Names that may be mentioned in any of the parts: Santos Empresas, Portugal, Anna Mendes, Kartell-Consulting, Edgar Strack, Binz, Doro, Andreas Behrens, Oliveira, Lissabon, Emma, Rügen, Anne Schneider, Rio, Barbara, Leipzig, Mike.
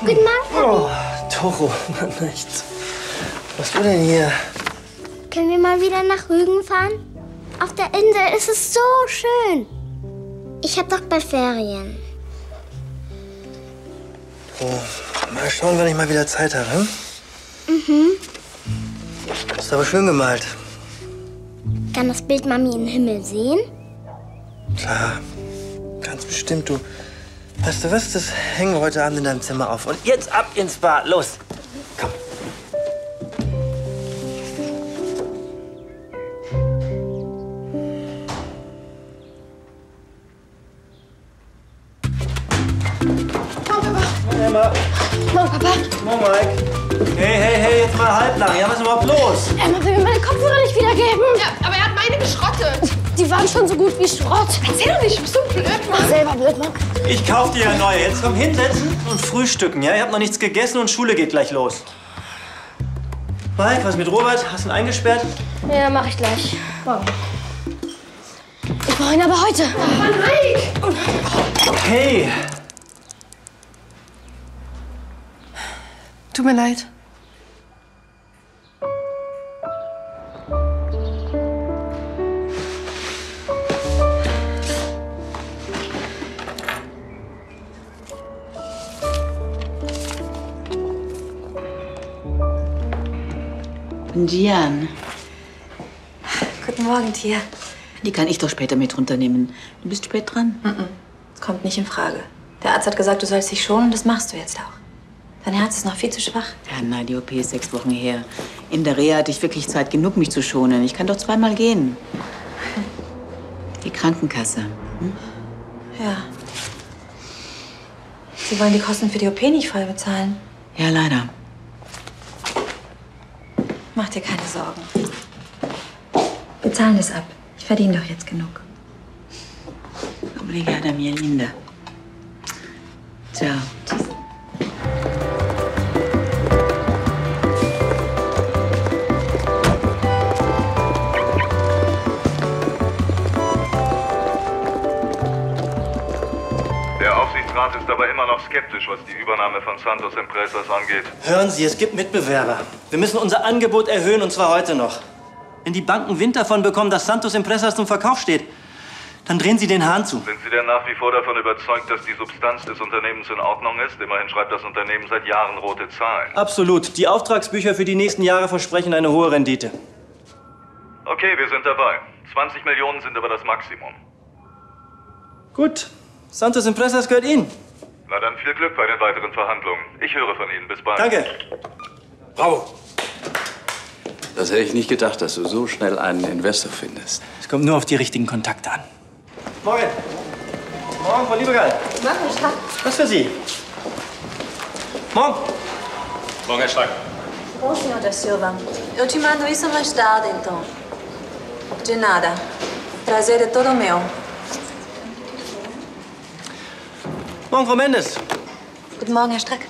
Guten Morgen. Oh, Doro, Mann, nichts. Was du denn hier? Können wir mal wieder nach Rügen fahren? Auf der Insel ist es so schön. Ich hab doch bald Ferien. Oh, mal schauen, wenn ich mal wieder Zeit habe. Hm? Mhm. Ist aber schön gemalt. Kann das Bild Mami im Himmel sehen? Klar, ganz bestimmt, du. Weißt du was, das hängen wir heute Abend in deinem Zimmer auf. Und jetzt ab ins Bad, los! Komm. Hey, Emma. Morgen, Papa. Morgen, Mike. Hey, hey, hey, jetzt mal halblang. Ja, was ist überhaupt los? Emma will mir meine Kopfhörer nicht wiedergeben. Ja, aber er hat meine geschrottet. Die waren schon so gut wie Schrott. Erzähl doch nicht, bist du blöd, Mann. Selber blöd, Mann. Ich kauf dir ja neue. Jetzt komm hinsetzen und frühstücken, ja? Ich hab noch nichts gegessen und Schule geht gleich los. Mike, was mit Robert? Hast du ihn eingesperrt? Ja, mach ich gleich. Wow. Ich brauch ihn aber heute. Mann, Mike! Hey! Tut mir leid. Gian. Guten Morgen, Tia. Die kann ich doch später mit runternehmen. Du bist spät dran? Mm-mm. Kommt nicht in Frage. Der Arzt hat gesagt, du sollst dich schonen und das machst du jetzt auch. Dein Herz ist noch viel zu schwach. Ja, na, die OP ist 6 Wochen her. In der Reha hatte ich wirklich Zeit genug, mich zu schonen. Ich kann doch zweimal gehen. Die Krankenkasse. Hm? Ja. Sie wollen die Kosten für die OP nicht voll bezahlen. Ja, leider. Mach dir keine Sorgen. Wir zahlen das ab. Ich verdiene doch jetzt genug. Obrigada, minha linda. Ciao. Tschüss. Der Aufsichtsrat ist aber immer noch skeptisch, was die Übernahme von Santos Empresas angeht. Hören Sie, es gibt Mitbewerber. Wir müssen unser Angebot erhöhen, und zwar heute noch. Wenn die Banken Wind davon bekommen, dass Santos Empresas zum Verkauf steht, dann drehen Sie den Hahn zu. Sind Sie denn nach wie vor davon überzeugt, dass die Substanz des Unternehmens in Ordnung ist? Immerhin schreibt das Unternehmen seit Jahren rote Zahlen. Absolut. Die Auftragsbücher für die nächsten Jahre versprechen eine hohe Rendite. Okay, wir sind dabei. 20 Millionen sind aber das Maximum. Gut. Santos Empresas gehört Ihnen. Na dann viel Glück bei den weiteren Verhandlungen. Ich höre von Ihnen. Bis bald. Danke. Bravo. Das hätte ich nicht gedacht, dass du so schnell einen Investor findest. Es kommt nur auf die richtigen Kontakte an. Morgen. Morgen, Frau Liebegal. Morgen, Herr Strack. Was für Sie? Morgen. Morgen, Herr Strack. Bom, Senhor da Silva. Eu te mando isso mais tarde, então. De nada. Prazer é todo meu. Morgen, Frau Mendes. Guten Morgen, Herr Strack.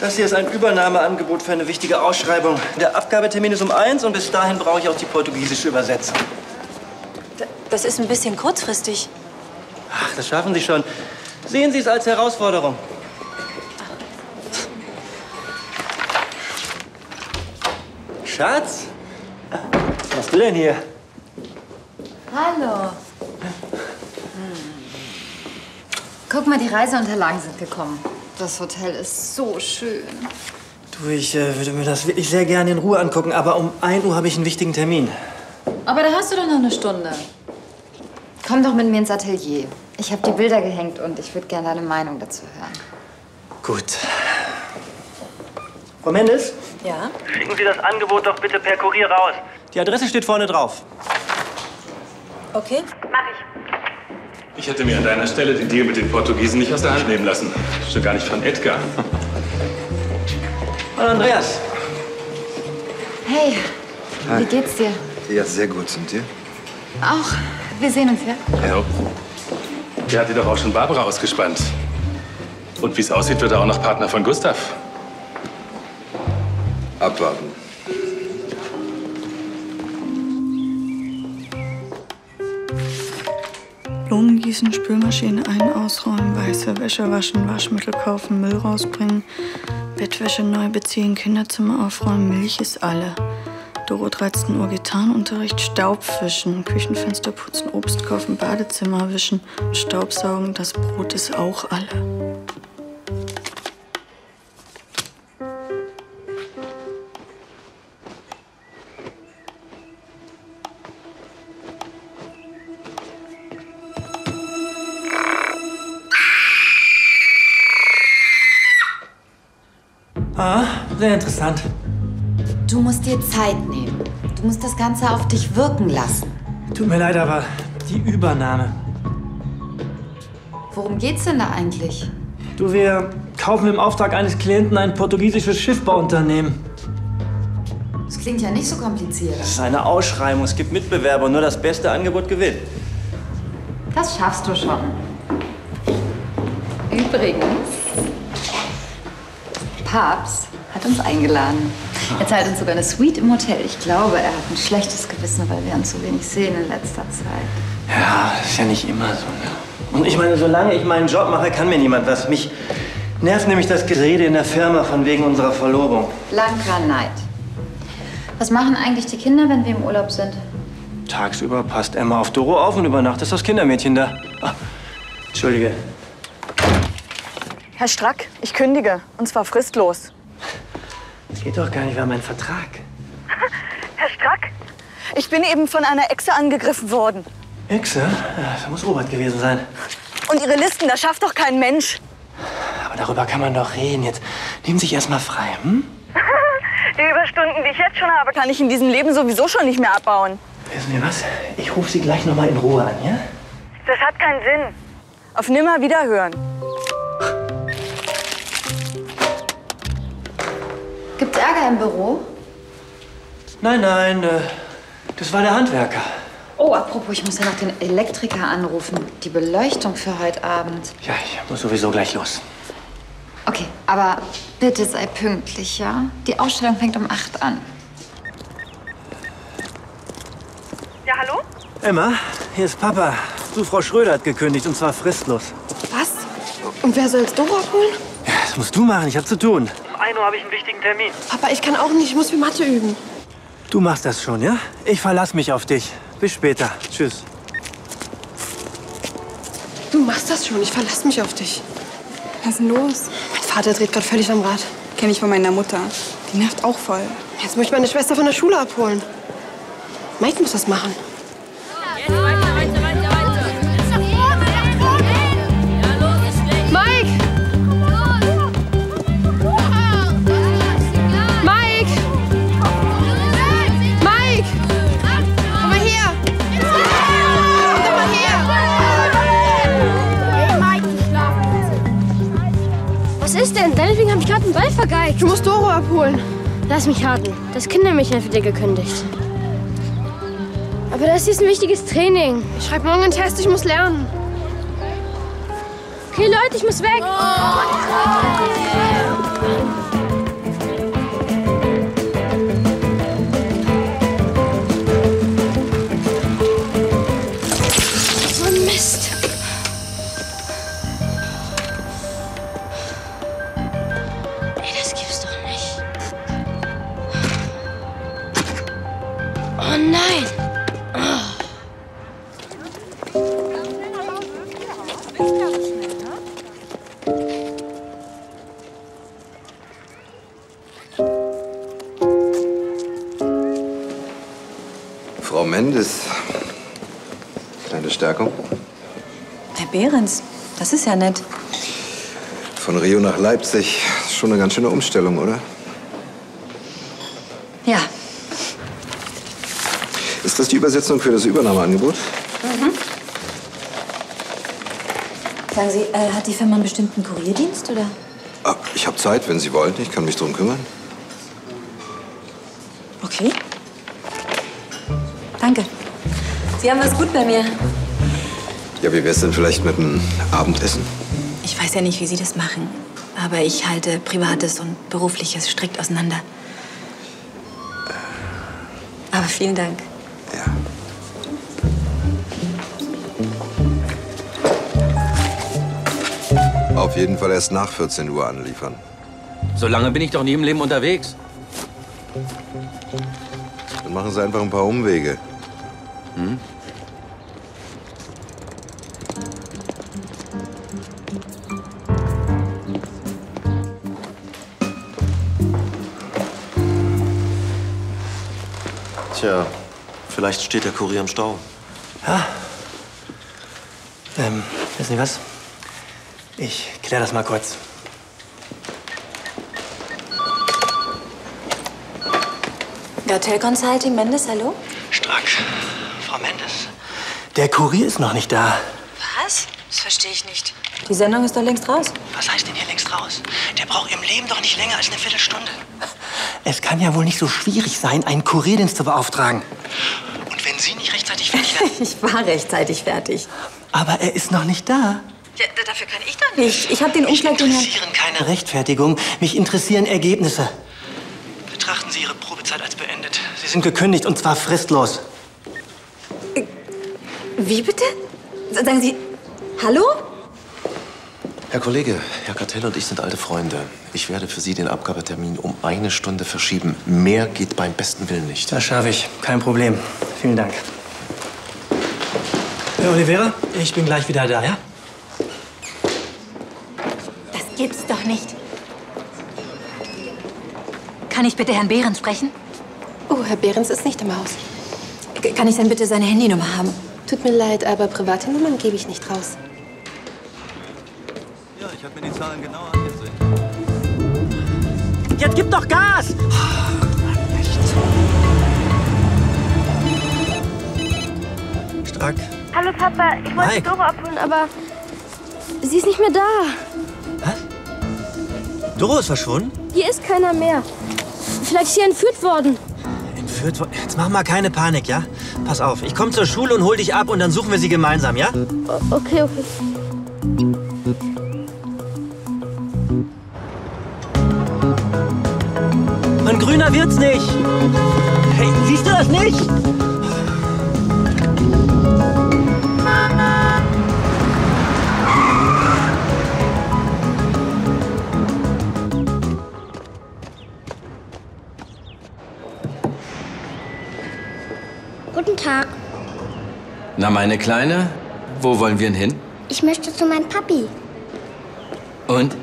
Das hier ist ein Übernahmeangebot für eine wichtige Ausschreibung. Der Abgabetermin ist um 1 und bis dahin brauche ich auch die portugiesische Übersetzung. Das ist ein bisschen kurzfristig. Ach, das schaffen Sie schon. Sehen Sie es als Herausforderung. Schatz? Was machst du denn hier? Hallo. Guck mal, die Reiseunterlagen sind gekommen. Das Hotel ist so schön. Du, ich würde mir das wirklich sehr gerne in Ruhe angucken, aber um 1 Uhr habe ich einen wichtigen Termin. Aber da hast du doch noch eine Stunde. Komm doch mit mir ins Atelier. Ich habe die Bilder gehängt und ich würde gerne deine Meinung dazu hören. Gut. Frau Mendes? Ja? Schicken Sie das Angebot doch bitte per Kurier raus. Die Adresse steht vorne drauf. Okay, mach ich. Ich hätte mir an deiner Stelle den Deal mit den Portugiesen nicht aus der Hand nehmen lassen. Schon gar nicht von Edgar. Hallo, Andreas. Hey, hi. Wie geht's dir? Ja, sehr gut. Und dir? Auch. Wir sehen uns, ja? Ja. Der hat dir doch auch schon Barbara ausgespannt. Und wie es aussieht, wird er auch noch Partner von Gustav. Abwarten. Blumengießen, Spülmaschine ein- ausräumen, weiße Wäsche waschen, Waschmittel kaufen, Müll rausbringen, Bettwäsche neu beziehen, Kinderzimmer aufräumen, Milch ist alle. Doro 13 Uhr Gitarrenunterricht, Staubwischen, Küchenfenster putzen, Obst kaufen, Badezimmer wischen, Staubsaugen, das Brot ist auch alle. Ah, sehr interessant. Du musst dir Zeit nehmen. Du musst das Ganze auf dich wirken lassen. Tut mir leid, aber die Übernahme. Worum geht's denn da eigentlich? Du, wir kaufen im Auftrag eines Klienten ein portugiesisches Schiffbauunternehmen. Das klingt ja nicht so kompliziert. Das ist eine Ausschreibung. Es gibt Mitbewerber und nur das beste Angebot gewinnt. Das schaffst du schon. Übrigens. Papst hat uns eingeladen. Er zahlt uns sogar eine Suite im Hotel. Ich glaube, er hat ein schlechtes Gewissen, weil wir uns so wenig sehen in letzter Zeit. Ja, das ist ja nicht immer so. Ne? Und ich meine, solange ich meinen Job mache, kann mir niemand was. Mich nervt nämlich das Gerede in der Firma von wegen unserer Verlobung. Blanker Neid. Was machen eigentlich die Kinder, wenn wir im Urlaub sind? Tagsüber passt Emma auf Doro auf und über Nacht ist das Kindermädchen da. Ah, entschuldige. Herr Strack, ich kündige. Und zwar fristlos. Das geht doch gar nicht, wir haben einen Vertrag. Herr Strack? Ich bin eben von einer Echse angegriffen worden. Echse? Das muss Robert gewesen sein. Und Ihre Listen, das schafft doch kein Mensch. Aber darüber kann man doch reden. Jetzt nehmen Sie sich erstmal frei, hm? Die Überstunden, die ich jetzt schon habe, kann ich in diesem Leben sowieso schon nicht mehr abbauen. Wissen Sie was? Ich rufe Sie gleich nochmal in Ruhe an, ja? Das hat keinen Sinn. Auf Nimmerwiederhören. Gibt's Ärger im Büro? Nein, nein, das war der Handwerker. Oh, apropos, ich muss ja noch den Elektriker anrufen. Die Beleuchtung für heute Abend. Ja, ich muss sowieso gleich los. Okay, aber bitte sei pünktlich, ja? Die Ausstellung fängt um 8 an. Ja, hallo? Emma, hier ist Papa. Du, Frau Schröder hat gekündigt, und zwar fristlos. Was? Und wer soll es Doro abholen? Ja, das musst du machen, ich hab zu tun. Um 1 Uhr habe ich einen wichtigen Termin. Papa, ich kann auch nicht. Ich muss für Mathe üben. Du machst das schon, ja? Ich verlasse mich auf dich. Bis später. Tschüss. Du machst das schon. Ich verlasse mich auf dich. Was ist denn los? Mein Vater dreht gerade völlig am Rad. Kenne ich von meiner Mutter. Die nervt auch voll. Jetzt muss ich meine Schwester von der Schule abholen. Mike muss das machen. Jetzt weiter, weiter, weiter, weiter. Ja, los, ist schlecht. Mike! Was ist denn? Deinetwegen habe ich gerade einen Ball vergeigt. Du musst Doro abholen. Lass mich harten. Das Kindermädchen hat wieder gekündigt. Aber das hier ist ein wichtiges Training. Ich schreibe morgen einen Test, ich muss lernen. Okay, Leute, ich muss weg. Oh. Kleine Stärkung. Herr Behrens, das ist ja nett. Von Rio nach Leipzig, das ist schon eine ganz schöne Umstellung, oder? Ja. Ist das die Übersetzung für das Übernahmeangebot? Mhm. Sagen Sie, hat die Firma einen bestimmten Kurierdienst, oder? Ah, ich habe Zeit, wenn Sie wollen. Ich kann mich drum kümmern. Okay. Danke. Sie haben was gut bei mir. Ja, wie wär's denn vielleicht mit einem Abendessen? Ich weiß ja nicht, wie Sie das machen. Aber ich halte Privates und Berufliches strikt auseinander. Aber vielen Dank. Ja. jeden Fall erst nach 14 Uhr anliefern. So lange bin ich doch nie im Leben unterwegs. Dann machen Sie einfach ein paar Umwege. Hm? Tja, vielleicht steht der Kurier im Stau. Ja. Wissen Sie was? Ich kläre das mal kurz. Kartell-Consulting, Mendes, hallo? Strack, Frau Mendes. Der Kurier ist noch nicht da. Was? Das verstehe ich nicht. Die Sendung ist doch längst raus. Was heißt denn hier längst raus? Der braucht im Leben doch nicht länger als eine Viertelstunde. Es kann ja wohl nicht so schwierig sein, einen Kurierdienst zu beauftragen. Und wenn Sie nicht rechtzeitig fertig werden? Ich war rechtzeitig fertig. Aber er ist noch nicht da. Ja, dafür kann ich doch nicht. Ich habe den Umschlag... Mich interessieren keine Rechtfertigung. Mich interessieren Ergebnisse. Betrachten Sie Ihre Probezeit als beendet. Sie sind gekündigt, und zwar fristlos. Wie bitte? Sagen Sie... Hallo? Herr Kollege, Herr Kartell und ich sind alte Freunde. Ich werde für Sie den Abgabetermin um 1 Stunde verschieben. Mehr geht beim besten Willen nicht. Das schaffe ich. Kein Problem. Vielen Dank. Herr Oliveira, ich bin gleich wieder da, ja? Das gibt's doch nicht. Kann ich bitte Herrn Behrens sprechen? Oh, Herr Behrens ist nicht im Haus. Kann ich dann bitte seine Handynummer haben? Tut mir leid, aber private Nummern gebe ich nicht raus. Ich habe mir die Zahlen genau angesehen. Jetzt gib doch Gas! Oh, Strack. Hallo Papa, ich wollte Doro abholen, aber sie ist nicht mehr da. Was? Doro ist verschwunden? Hier ist keiner mehr. Vielleicht ist sie entführt worden. Entführt worden? Jetzt mach mal keine Panik, ja? Pass auf, ich komme zur Schule und hol dich ab und dann suchen wir sie gemeinsam, ja? Okay, okay. Und grüner wird's nicht. Hey, siehst du das nicht? Guten Tag. Na, meine Kleine, wo wollen wir denn hin? Ich möchte zu meinem Papi. Und?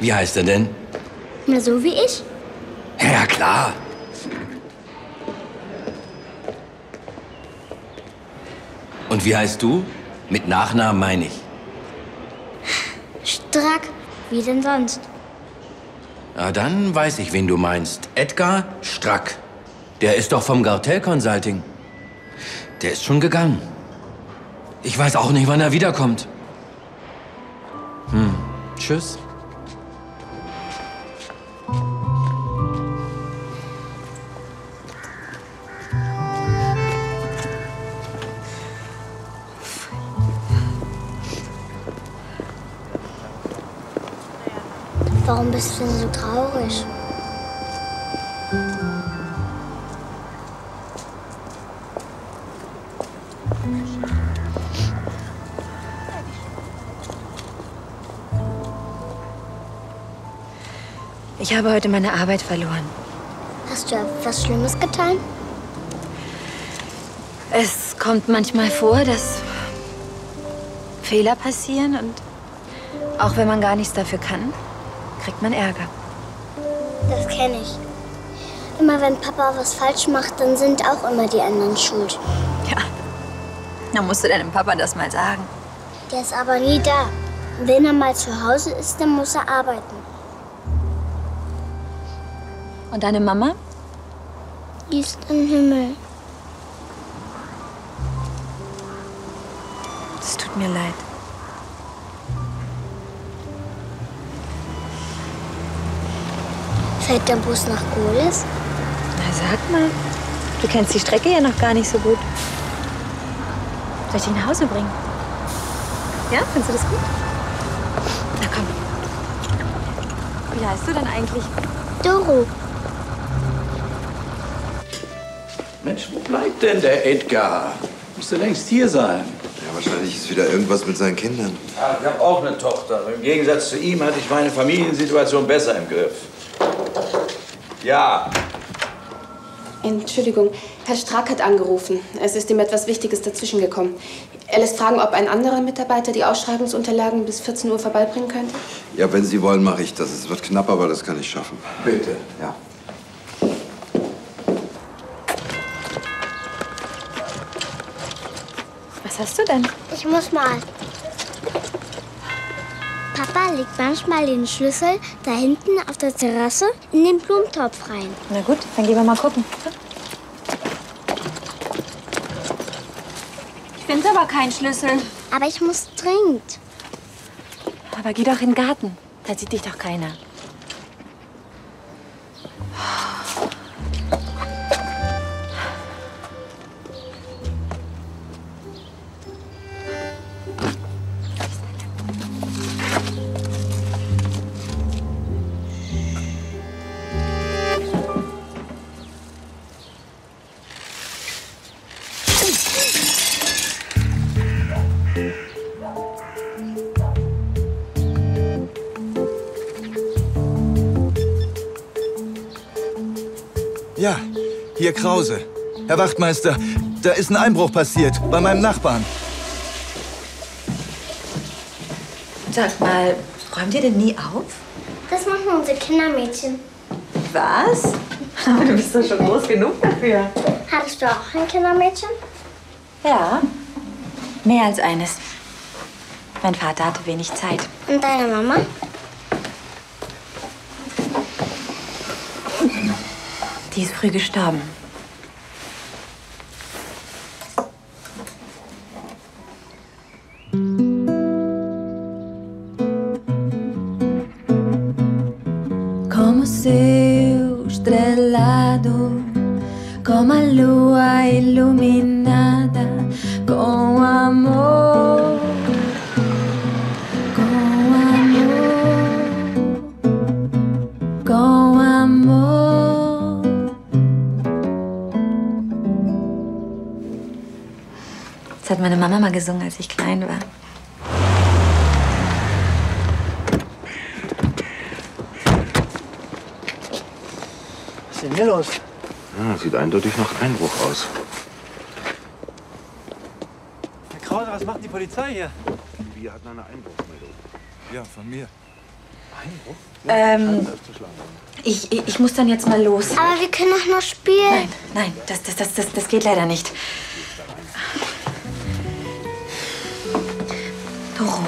Wie heißt er denn? Na, so wie ich. Ja, klar. Und wie heißt du? Mit Nachnamen meine ich. Strack. Wie denn sonst? Na, dann weiß ich, wen du meinst. Edgar Strack. Der ist doch vom Kartell-Consulting. Der ist schon gegangen. Ich weiß auch nicht, wann er wiederkommt. Hm. Tschüss. Warum bist du denn so traurig? Ich habe heute meine Arbeit verloren. Hast du etwas Schlimmes getan? Es kommt manchmal vor, dass Fehler passieren und auch wenn man gar nichts dafür kann, kriegt man Ärger. Das kenne ich. Immer wenn Papa was falsch macht, dann sind auch immer die anderen schuld. Ja, dann musst du deinem Papa das mal sagen. Der ist aber nie da. Wenn er mal zu Hause ist, dann muss er arbeiten. Und deine Mama? Die ist im Himmel. Es tut mir leid. Fährt der Bus nach Golis? Na, sag mal. Du kennst die Strecke ja noch gar nicht so gut. Soll ich dich nach Hause bringen? Ja, findest du das gut? Na komm. Wie heißt du denn eigentlich? Doro. Mensch, wo bleibt denn der Edgar? Müsste längst hier sein. Ja, aber Wahrscheinlich ist wieder irgendwas mit seinen Kindern. Ja, ich habe auch eine Tochter. Im Gegensatz zu ihm hatte ich meine Familiensituation besser im Griff. Ja. Entschuldigung, Herr Strack hat angerufen. Es ist ihm etwas Wichtiges dazwischen gekommen. Er lässt fragen, ob ein anderer Mitarbeiter die Ausschreibungsunterlagen bis 14 Uhr vorbeibringen könnte. Ja, wenn Sie wollen, mache ich das. Es wird knapp, aber das kann ich schaffen. Bitte. Ja. Was hast du denn? Ich muss mal. Papa legt manchmal den Schlüssel da hinten auf der Terrasse in den Blumentopf rein. Na gut, dann gehen wir mal gucken. Ich finde aber keinen Schlüssel. Aber ich muss dringend. Aber geh doch in den Garten, da sieht dich doch keiner. Ja, hier Krause. Herr Wachtmeister, da ist ein Einbruch passiert bei meinem Nachbarn. Sag mal, räumt ihr denn nie auf? Das machen unsere Kindermädchen. Was? Aber du bist doch schon groß genug dafür. Hattest du auch ein Kindermädchen? Ja, mehr als eines. Mein Vater hatte wenig Zeit. Und deine Mama? Die ist früh gestorben. Como seu estrelado, como a lua iluminada, com amor. Das hat meine Mama mal gesungen, als ich klein war. Was ist denn hier los? Ja, sieht eindeutig nach Einbruch aus. Herr Krause, was macht die Polizei hier? Wir hatten eine Einbruchsmeldung. Ja, von mir. Einbruch? Ich muss dann jetzt mal los. Aber wir können doch noch spielen. Nein, nein, das geht leider nicht. Doro,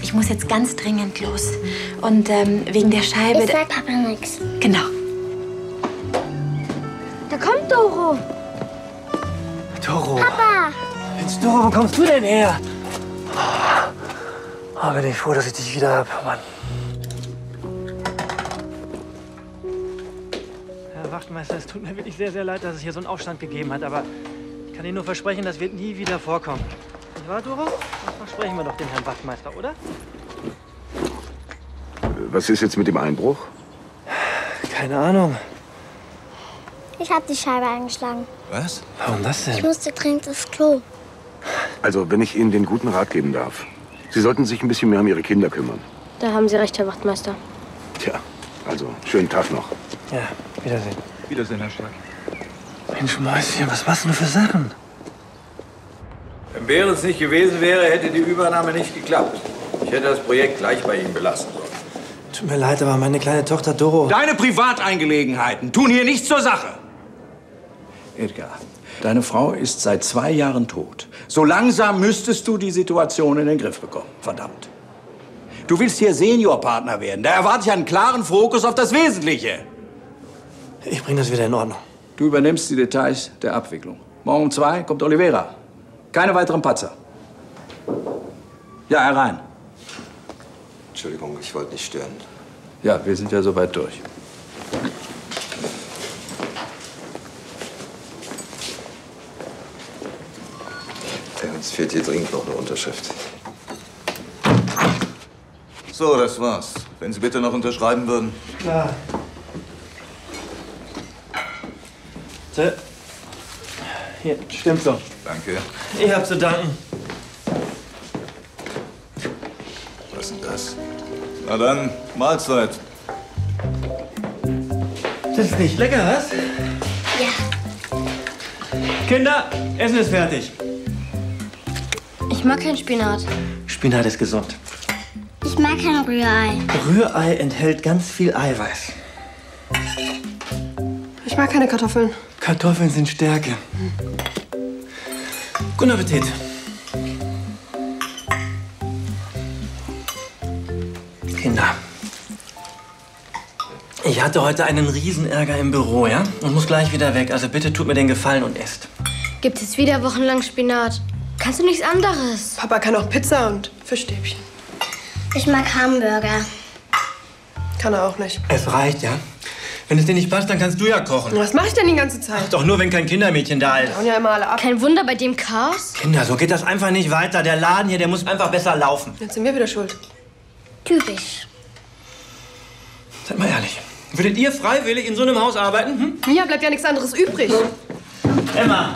ich muss jetzt ganz dringend los. Und wegen der Scheibe... Ich sag Papa nix. Genau. Da kommt Doro. Doro. Papa. Mensch, Doro, wo kommst du denn her? Oh, bin ich froh, dass ich dich wieder habe, Mann. Herr Wachtmeister, es tut mir wirklich sehr, sehr leid, dass es hier so einen Aufstand gegeben hat. Aber ich kann Ihnen nur versprechen, das wird nie wieder vorkommen. Nicht wahr, Doro? Versprechen wir doch dem Herrn Wachtmeister, oder? Was ist jetzt mit dem Einbruch? Keine Ahnung. Ich habe die Scheibe eingeschlagen. Was? Warum das denn? Ich musste dringend ins Klo. Also, wenn ich Ihnen den guten Rat geben darf. Sie sollten sich ein bisschen mehr um Ihre Kinder kümmern. Da haben Sie recht, Herr Wachtmeister. Tja, also, schönen Tag noch. Ja, Wiedersehen. Wiedersehen, Herr Strack. Mensch, Mäuschen, was machst du für Sachen? Wenn Behrens nicht gewesen wäre, hätte die Übernahme nicht geklappt. Ich hätte das Projekt gleich bei ihm belassen sollen. Tut mir leid, aber meine kleine Tochter Doro... Deine Privateingelegenheiten tun hier nichts zur Sache. Edgar, deine Frau ist seit 2 Jahren tot. So langsam müsstest du die Situation in den Griff bekommen. Verdammt. Du willst hier Seniorpartner werden. Da erwarte ich einen klaren Fokus auf das Wesentliche. Ich bringe das wieder in Ordnung. Du übernimmst die Details der Abwicklung. Morgen um 2 kommt Oliveira. Keine weiteren Patzer. Ja, herein. Entschuldigung, ich wollte nicht stören. Ja, wir sind ja soweit durch. Uns fehlt hier dringend noch eine Unterschrift. So, das war's. Wenn Sie bitte noch unterschreiben würden. Klar. So. Hier, stimmt so. Danke. Ich hab zu danken. Na dann, Mahlzeit. Das ist nicht lecker, was? Ja. Kinder, Essen ist fertig. Ich mag keinen Spinat. Spinat ist gesund. Ich mag kein Rührei. Rührei enthält ganz viel Eiweiß. Ich mag keine Kartoffeln. Kartoffeln sind Stärke. Guten Appetit. Kinder, ich hatte heute einen Riesenärger im Büro, ja? Und muss gleich wieder weg. Also bitte tut mir den Gefallen und esst. Gibt es wieder wochenlang Spinat? Kannst du nichts anderes? Papa kann auch Pizza und Fischstäbchen. Ich mag Hamburger. Kann er auch nicht. Es reicht, ja? Wenn es dir nicht passt, dann kannst du ja kochen. Was mache ich denn die ganze Zeit? Ach, doch nur, wenn kein Kindermädchen da ist. Und ja immer alle ab. Kein Wunder bei dem Chaos. Kinder, so geht das einfach nicht weiter. Der Laden hier, der muss einfach besser laufen. Jetzt sind wir wieder schuld. Typisch. Seid mal ehrlich. Würdet ihr freiwillig in so einem Haus arbeiten? Hm? Ja, bleibt ja nichts anderes übrig. Emma!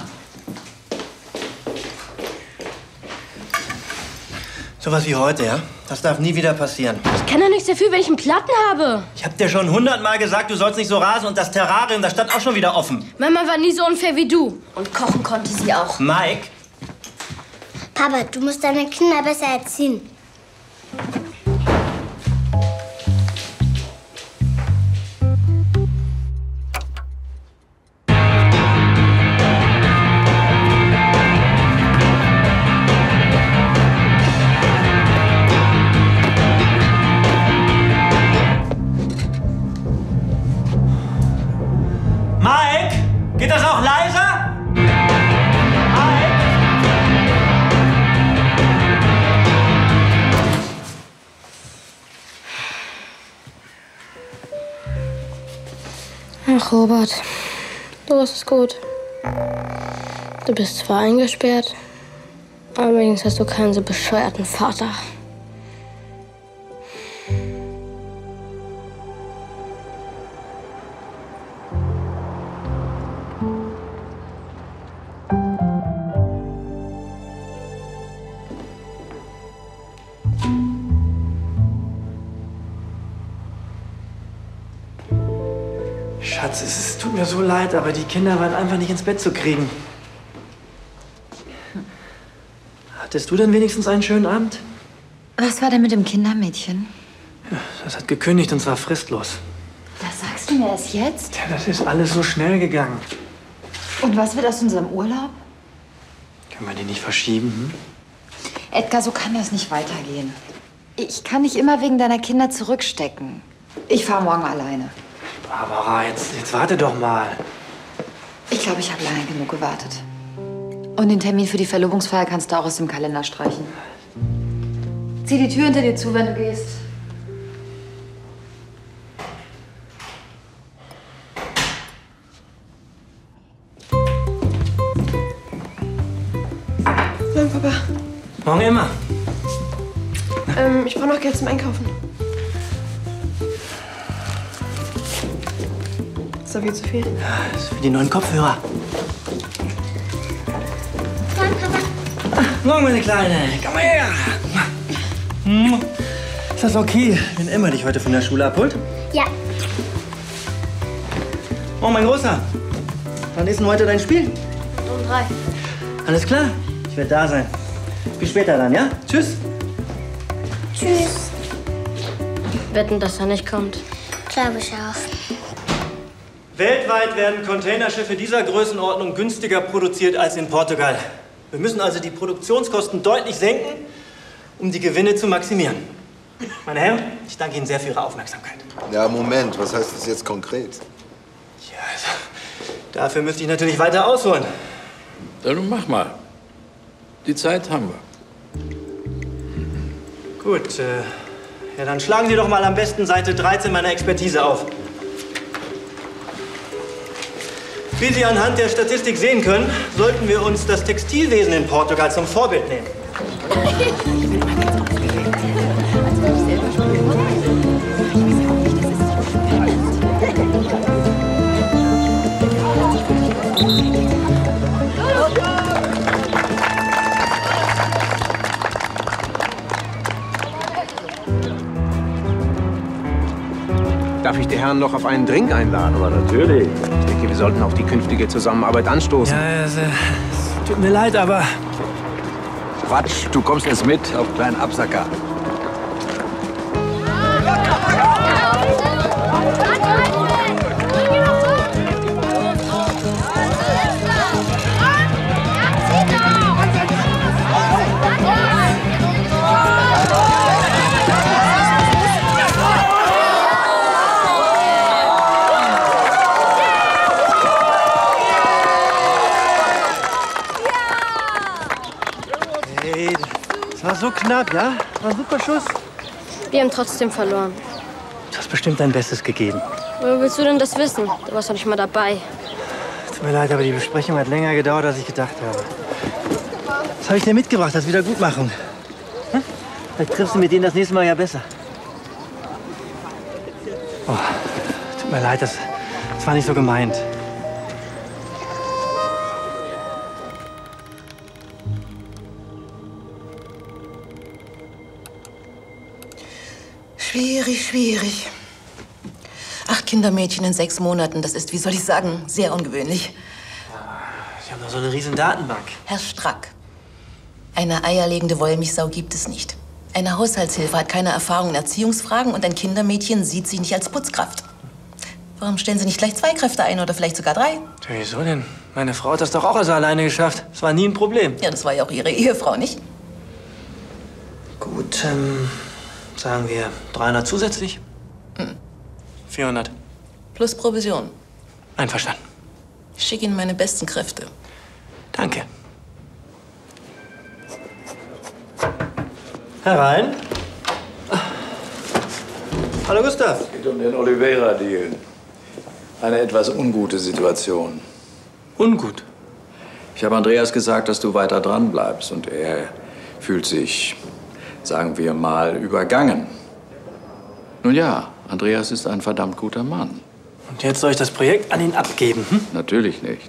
Sowas wie heute, ja? Das darf nie wieder passieren. Ich kann ja nichts dafür, wenn ich einen Platten habe. Ich hab dir schon 100-mal gesagt, du sollst nicht so rasen. Und das Terrarium, das stand auch schon wieder offen. Mama war nie so unfair wie du. Und kochen konnte sie auch. Mike? Papa, du musst deine Kinder besser erziehen. Ach, Robert, so ist es gut. Du bist zwar eingesperrt, aber übrigens hast du keinen so bescheuerten Vater. Schatz, es tut mir so leid, aber die Kinder waren einfach nicht ins Bett zu kriegen. Hattest du denn wenigstens einen schönen Abend? Was war denn mit dem Kindermädchen? Ja, das hat gekündigt und zwar fristlos. Was sagst du mir erst jetzt? Ja, das ist alles so schnell gegangen. Und was wird aus unserem Urlaub? Können wir den nicht verschieben? Hm? Edgar, so kann das nicht weitergehen. Ich kann nicht immer wegen deiner Kinder zurückstecken. Ich fahre morgen alleine. Barbara, jetzt warte doch mal. Ich glaube, ich habe lange genug gewartet. Und den Termin für die Verlobungsfeier kannst du auch aus dem Kalender streichen. Zieh die Tür hinter dir zu, wenn du gehst. Morgen, Papa. Morgen, Emma. Ich brauche noch Geld zum Einkaufen. Ist doch viel zu viel. Ja, das ist für die neuen Kopfhörer. Morgen, Papa. Morgen, meine Kleine. Komm mal her. Ist das okay, wenn Emma dich heute von der Schule abholt? Ja. Oh, mein Großer. Wann ist denn heute dein Spiel? Um 3. Alles klar. Ich werde da sein. Bis später dann, ja? Tschüss. Tschüss. Wetten, dass er nicht kommt. Glaube ich auch. Weltweit werden Containerschiffe dieser Größenordnung günstiger produziert als in Portugal. Wir müssen also die Produktionskosten deutlich senken, um die Gewinne zu maximieren. Meine Herren, ich danke Ihnen sehr für Ihre Aufmerksamkeit. Ja, Moment, was heißt das jetzt konkret? Ja, also, dafür müsste ich natürlich weiter ausholen. Dann nun mach mal. Die Zeit haben wir. Gut, ja, dann schlagen Sie doch mal am besten Seite 13 meiner Expertise auf. Wie Sie anhand der Statistik sehen können, sollten wir uns das Textilwesen in Portugal zum Vorbild nehmen. Darf ich die Herren noch auf einen Drink einladen? Aber natürlich. Ich denke, wir sollten auf die künftige Zusammenarbeit anstoßen. Ja, es tut mir leid, aber... Quatsch, du kommst jetzt mit auf kleinen Absacker. So knapp, ja? War ein super Schuss. Wir haben trotzdem verloren. Du hast bestimmt dein Bestes gegeben. Woher willst du denn das wissen? Du warst doch nicht mal dabei. Tut mir leid, aber die Besprechung hat länger gedauert, als ich gedacht habe. Was habe ich dir mitgebracht als Wiedergutmachung? Hm? Vielleicht triffst du mit denen das nächste Mal ja besser. Oh, tut mir leid, das war nicht so gemeint. Schwierig, schwierig. 8 Kindermädchen in 6 Monaten, das ist, wie soll ich sagen, sehr ungewöhnlich. Sie haben doch so eine riesen Datenbank. Herr Strack, eine eierlegende Wollmilchsau gibt es nicht. Eine Haushaltshilfe hat keine Erfahrung in Erziehungsfragen und ein Kindermädchen sieht sich nicht als Putzkraft. Warum stellen Sie nicht gleich 2 Kräfte ein oder vielleicht sogar 3? Wieso denn? Meine Frau hat das doch auch also alleine geschafft. Das war nie ein Problem. Ja, das war ja auch Ihre Ehefrau, nicht? Gut, sagen wir 300 zusätzlich? 400. Plus Provision. Einverstanden. Ich schicke Ihnen meine besten Kräfte. Danke. Herein. Hallo Gustav. Es geht um den Oliveira-Deal. Eine etwas ungute Situation. Ungut? Ich habe Andreas gesagt, dass du weiter dran bleibst und er fühlt sich... sagen wir mal, übergangen. Nun ja, Andreas ist ein verdammt guter Mann. Und jetzt soll ich das Projekt an ihn abgeben, hm? Natürlich nicht.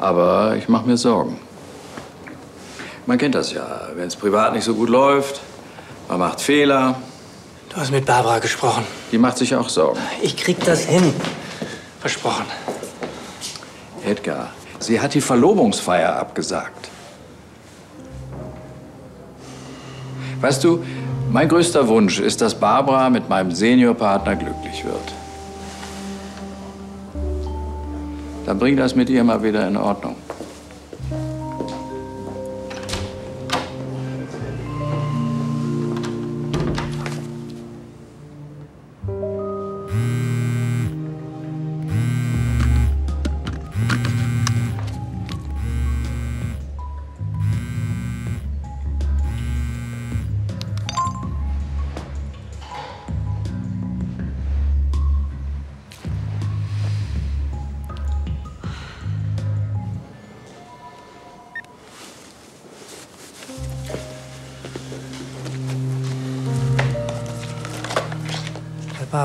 Aber ich mache mir Sorgen. Man kennt das ja, wenn es privat nicht so gut läuft, man macht Fehler. Du hast mit Barbara gesprochen. Die macht sich auch Sorgen. Ich krieg das hin. Versprochen. Edgar, sie hat die Verlobungsfeier abgesagt. Weißt du, mein größter Wunsch ist, dass Barbara mit meinem Seniorpartner glücklich wird. Dann bring das mit ihr mal wieder in Ordnung.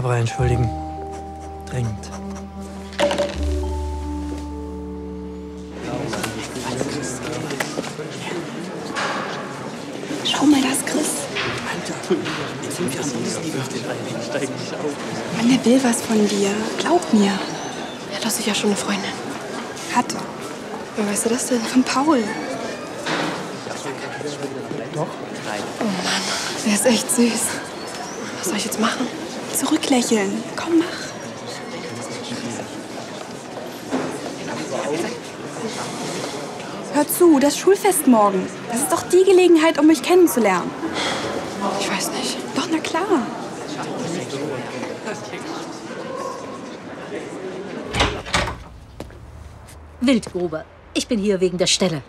Barbara entschuldigen. Dringend. Schau mal das, Chris. Mann, der will was von dir. Glaub mir. Er hat doch sicher schon eine Freundin. Hatte. Wer weißt du das denn? Von Paul. Doch? Oh Mann, der ist echt süß. Was soll ich jetzt machen? Zurücklächeln. Komm, mach. Hör zu, das Schulfest morgen. Das ist doch die Gelegenheit, um mich kennenzulernen. Ich weiß nicht. Doch, na klar. Wildgruber, ich bin hier wegen der Stelle.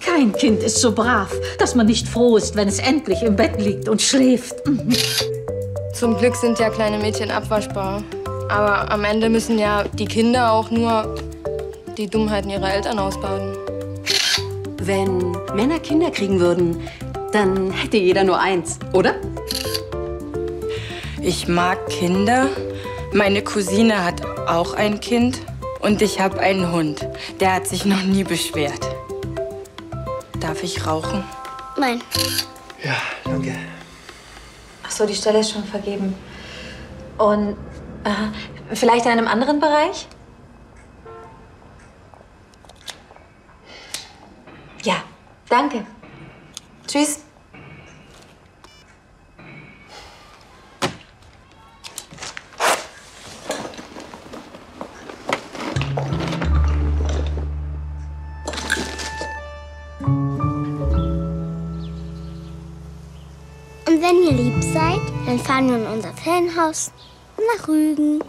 Kein Kind ist so brav, dass man nicht froh ist, wenn es endlich im Bett liegt und schläft. Zum Glück sind ja kleine Mädchen abwaschbar. Aber am Ende müssen ja die Kinder auch nur die Dummheiten ihrer Eltern ausbaden. Wenn Männer Kinder kriegen würden, dann hätte jeder nur eins, oder? Ich mag Kinder. Meine Cousine hat auch ein Kind. Und ich habe einen Hund. Der hat sich noch nie beschwert. Darf ich rauchen? Nein. Ja, danke. so, die Stelle ist schon vergeben. Und vielleicht in einem anderen Bereich? Ja, danke. Tschüss. Und wenn ihr lieb seid, dann fahren wir in unser Ferienhaus und nach Rügen.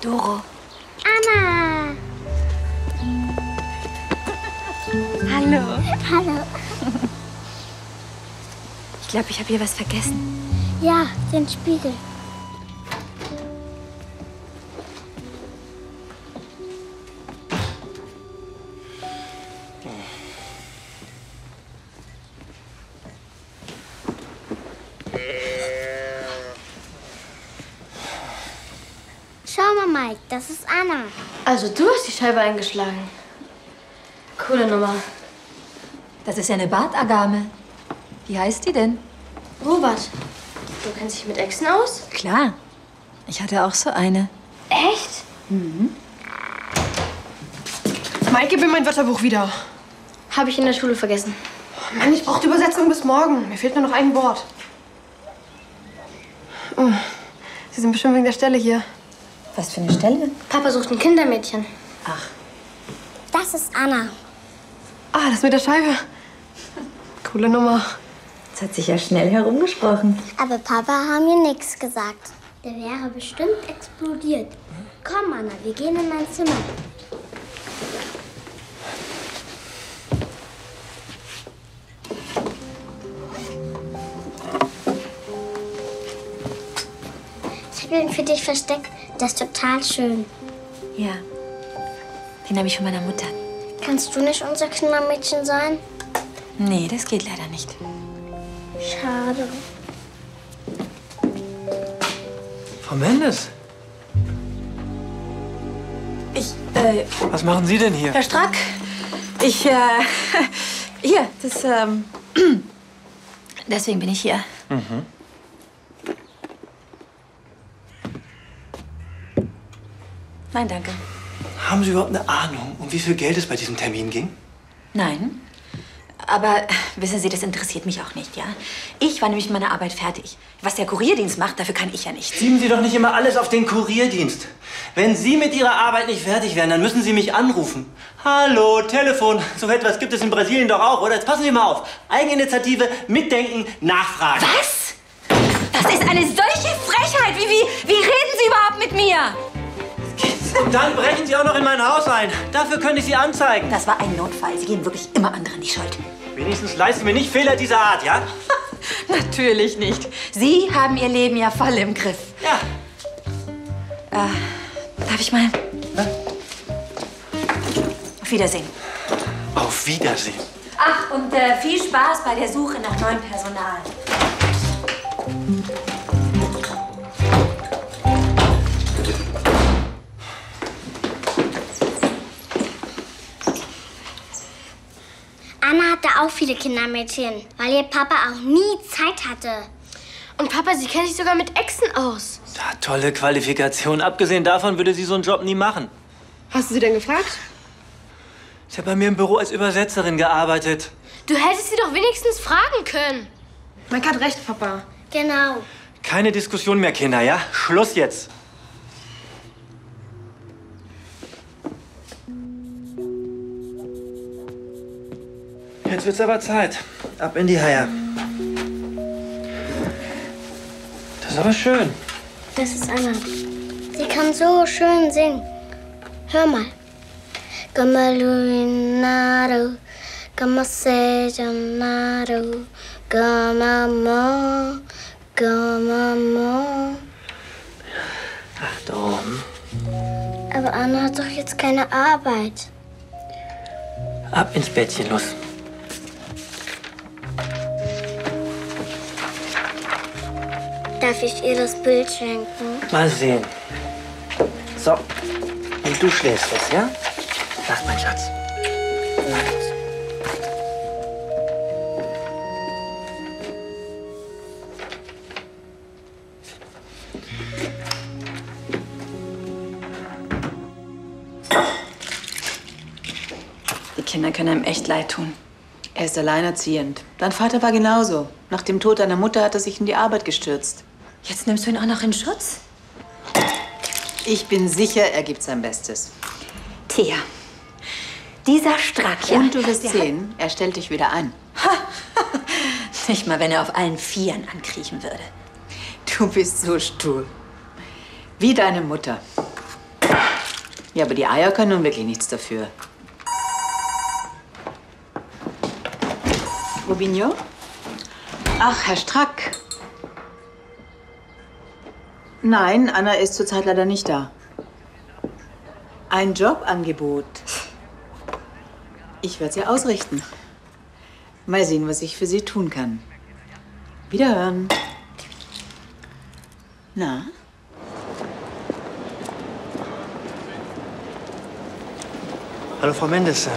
Doro. Anna. Hallo. Hallo. Ich glaube, ich habe hier was vergessen. Ja, den Spiegel. Das ist Anna. Also du hast die Scheibe eingeschlagen. Coole Nummer. Das ist ja eine Bartagame. Wie heißt die denn? Robert. Du kennst dich mit Echsen aus? Klar. Ich hatte auch so eine. Echt? Mhm. Mike, gib mir mein Wörterbuch wieder. Habe ich in der Schule vergessen. Oh Mann, ich brauche die Übersetzung bis morgen. Mir fehlt nur noch ein Wort. Oh, Sie sind bestimmt wegen der Stelle hier. Was für eine Stelle? Papa sucht ein Kindermädchen. Ach. Das ist Anna. Ah, das mit der Scheibe. Coole Nummer. Das hat sich ja schnell herumgesprochen. Aber Papa haben mir nichts gesagt. Der wäre bestimmt explodiert. Komm, Anna, wir gehen in mein Zimmer. Ich habe ihn für dich versteckt. Das ist total schön. Ja. Den habe ich von meiner Mutter. Kannst du nicht unser Kindermädchen sein? Nee, das geht leider nicht. Schade. Frau Mendes? Was machen Sie denn hier? Herr Strack, ich, hier, das, deswegen bin ich hier. Mhm. Nein, danke. Haben Sie überhaupt eine Ahnung, um wie viel Geld es bei diesem Termin ging? Nein. Aber wissen Sie, das interessiert mich auch nicht, ja? Ich war nämlich mit meiner Arbeit fertig. Was der Kurierdienst macht, dafür kann ich ja nichts. Schieben Sie doch nicht immer alles auf den Kurierdienst. Wenn Sie mit Ihrer Arbeit nicht fertig wären, dann müssen Sie mich anrufen. Hallo, Telefon. So etwas gibt es in Brasilien doch auch, oder? Jetzt passen Sie mal auf. Eigeninitiative, mitdenken, nachfragen. Was? Das ist eine solche Frechheit. Wie reden Sie überhaupt mit mir? Und dann brechen Sie auch noch in mein Haus ein. Dafür könnte ich Sie anzeigen. Das war ein Notfall. Sie geben wirklich immer anderen die Schuld. Wenigstens leisten wir nicht Fehler dieser Art, ja? Natürlich nicht. Sie haben Ihr Leben ja voll im Griff. Ja. Darf ich mal? Ja? Auf Wiedersehen. Auf Wiedersehen. Ach, und viel Spaß bei der Suche nach neuem Personal. Anna hatte auch viele Kindermädchen, weil ihr Papa auch nie Zeit hatte. Und Papa, sie kennt sich sogar mit Echsen aus. Ja, tolle Qualifikation. Abgesehen davon würde sie so einen Job nie machen. Hast du sie denn gefragt? Sie hat bei mir im Büro als Übersetzerin gearbeitet. Du hättest sie doch wenigstens fragen können. Mike hat recht, Papa. Genau. Keine Diskussion mehr, Kinder, ja? Schluss jetzt. Jetzt wird's aber Zeit. Ab in die Haie. Das ist aber schön. Das ist Anna. Sie kann so schön singen. Hör mal. Gamaluinaro, gamasejanaro, gamamo, gamamo. Ach doch. Aber Anna hat doch jetzt keine Arbeit. Ab ins Bettchen, los. Darf ich ihr das Bild schenken? Mal sehen. So, und du schläfst es, ja? Lass, mein Schatz. Gut. Kinder können einem echt leid tun. Er ist alleinerziehend. Dein Vater war genauso. Nach dem Tod deiner Mutter hat er sich in die Arbeit gestürzt. Jetzt nimmst du ihn auch noch in Schutz? Ich bin sicher, er gibt sein Bestes. Thea, dieser Strack hier. Und du wirst sehen, er stellt dich wieder ein. Nicht mal, wenn er auf allen Vieren ankriechen würde. Du bist so stur. Wie deine Mutter. Ja, aber die Eier können nun wirklich nichts dafür. Robinho? Ach, Herr Strack. Nein, Anna ist zurzeit leider nicht da. Ein Jobangebot. Ich werde sie ausrichten. Mal sehen, was ich für sie tun kann. Wiederhören. Na? Hallo, Frau Mendes.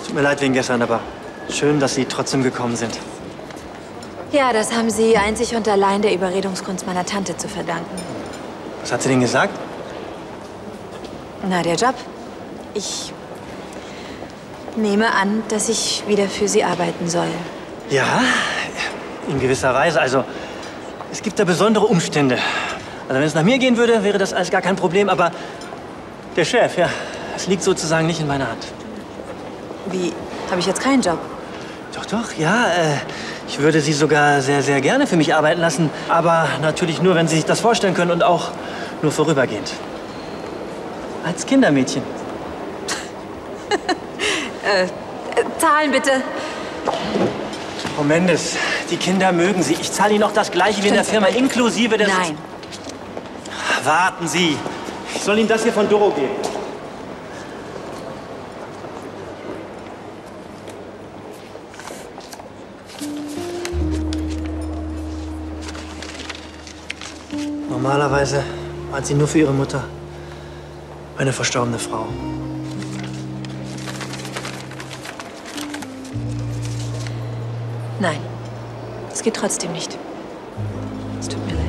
Es tut mir leid wegen gestern, aber schön, dass Sie trotzdem gekommen sind. Ja, das haben Sie einzig und allein der Überredungskunst meiner Tante zu verdanken. Was hat sie denn gesagt? Na, der Job. Ich nehme an, dass ich wieder für Sie arbeiten soll. Ja, in gewisser Weise. Also, es gibt da besondere Umstände. Also, wenn es nach mir gehen würde, wäre das alles gar kein Problem. Aber der Chef, ja, es liegt sozusagen nicht in meiner Hand. Wie? Habe ich jetzt keinen Job? Doch, doch, ja. Ich würde Sie sogar sehr, sehr gerne für mich arbeiten lassen. Aber natürlich nur, wenn Sie sich das vorstellen können und auch nur vorübergehend. Als Kindermädchen. Zahlen bitte. Frau Mendes, die Kinder mögen Sie. Ich zahle Ihnen auch das Gleiche wie in der Firma, inklusive des... Nein. Warten Sie. Ich soll Ihnen das hier von Doro geben. Normalerweise hat sie nur für ihre Mutter, eine verstorbene Frau. Nein, es geht trotzdem nicht. Es tut mir leid.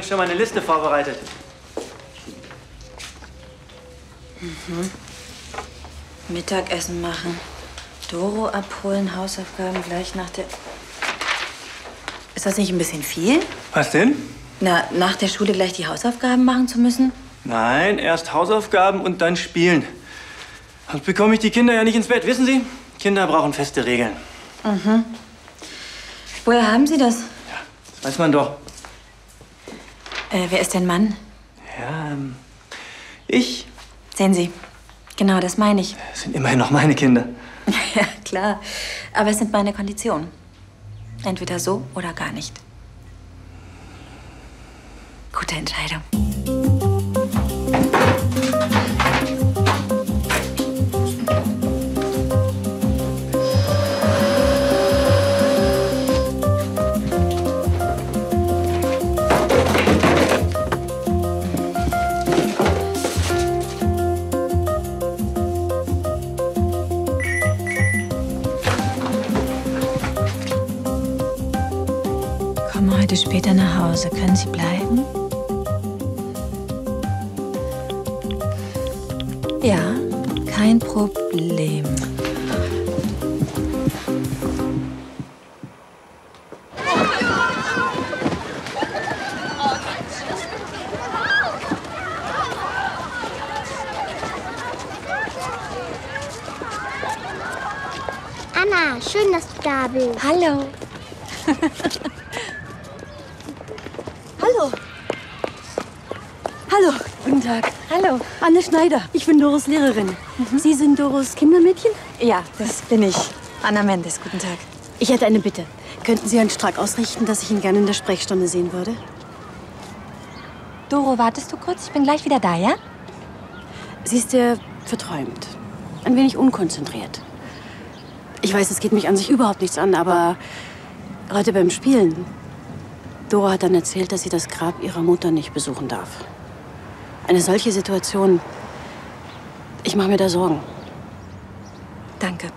Ich habe meine Liste vorbereitet. Mhm. Mittagessen machen, Doro abholen, Hausaufgaben gleich nach der... Ist das nicht ein bisschen viel? Was denn? Na, nach der Schule gleich die Hausaufgaben machen zu müssen? Nein, erst Hausaufgaben und dann spielen. Sonst bekomme ich die Kinder ja nicht ins Bett, wissen Sie? Kinder brauchen feste Regeln. Mhm. Woher haben Sie das? Ja, das weiß man doch. Wer ist dein Mann? Ja, ich. Sehen Sie, genau das meine ich. Das sind immerhin noch meine Kinder. Ja, klar. Aber es sind meine Konditionen. Entweder so oder gar nicht. Gute Entscheidung. Später nach Hause. Können Sie bleiben? Ja, kein Problem. Anna, schön, dass du da bist. Hallo. Hallo, Anne Schneider. Ich bin Doros Lehrerin. Mhm. Sie sind Doros Kindermädchen? Ja, das bin ich. Anna Mendes, guten Tag. Ich hätte eine Bitte. Könnten Sie Herrn Strack ausrichten, dass ich ihn gerne in der Sprechstunde sehen würde? Doro, wartest du kurz? Ich bin gleich wieder da, ja? Sie ist sehr verträumt. Ein wenig unkonzentriert. Ich weiß, es geht mich an sich überhaupt nichts an, aber heute beim Spielen. Doro hat dann erzählt, dass sie das Grab ihrer Mutter nicht besuchen darf. Eine solche Situation, ich mache mir da Sorgen. Danke.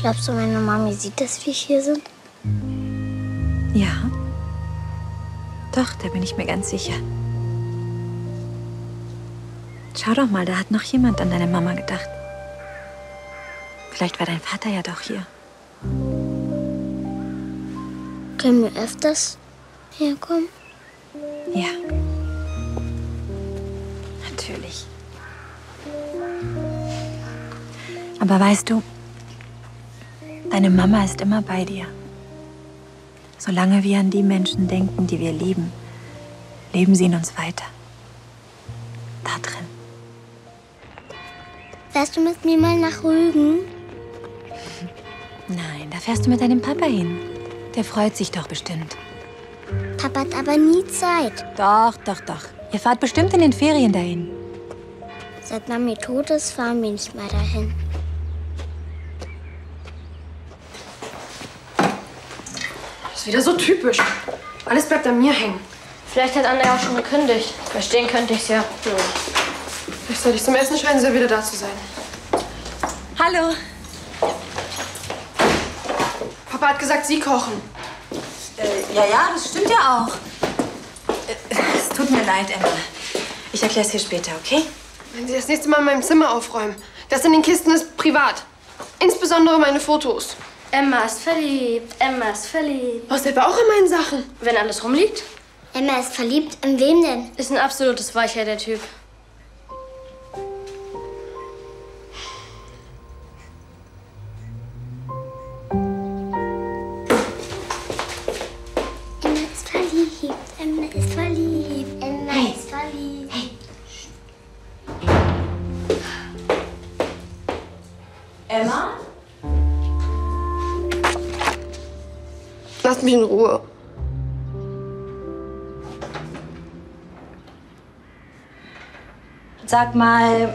Glaubst du, meine Mami sieht, dass wir hier sind? Ja. Doch, da bin ich mir ganz sicher. Schau doch mal, da hat noch jemand an deine Mama gedacht. Vielleicht war dein Vater ja doch hier. Können wir öfters herkommen? Ja. Natürlich. Aber weißt du, deine Mama ist immer bei dir. Solange wir an die Menschen denken, die wir lieben, leben sie in uns weiter. Da drin. Fährst du mit mir mal nach Rügen? Nein, da fährst du mit deinem Papa hin. Der freut sich doch bestimmt. Papa hat aber nie Zeit. Doch, doch, doch. Ihr fahrt bestimmt in den Ferien dahin. Seit Mami tot ist, fahren wir nicht mehr dahin. Wieder so typisch. Alles bleibt an mir hängen. Vielleicht hat Andrea auch schon gekündigt. Verstehen könnte ich's ja. Vielleicht sollte ich zum Essen schreien, sie wieder da zu sein. Hallo. Papa hat gesagt, Sie kochen. Ja, das stimmt ja auch. Es tut mir leid, Emma. Ich erkläre es dir später, okay? Wenn Sie das nächste Mal in meinem Zimmer aufräumen. Das in den Kisten ist privat. Insbesondere meine Fotos. Emma ist verliebt, Emma ist verliebt. Was selber auch in meinen Sachen? Wenn alles rumliegt? Emma ist verliebt? In wem denn? Ist ein absolutes Weichheit, der Typ. Emma ist verliebt, Emma ist verliebt, Emma ist verliebt. Hey. Emma? Lass mich in Ruhe. Sag mal,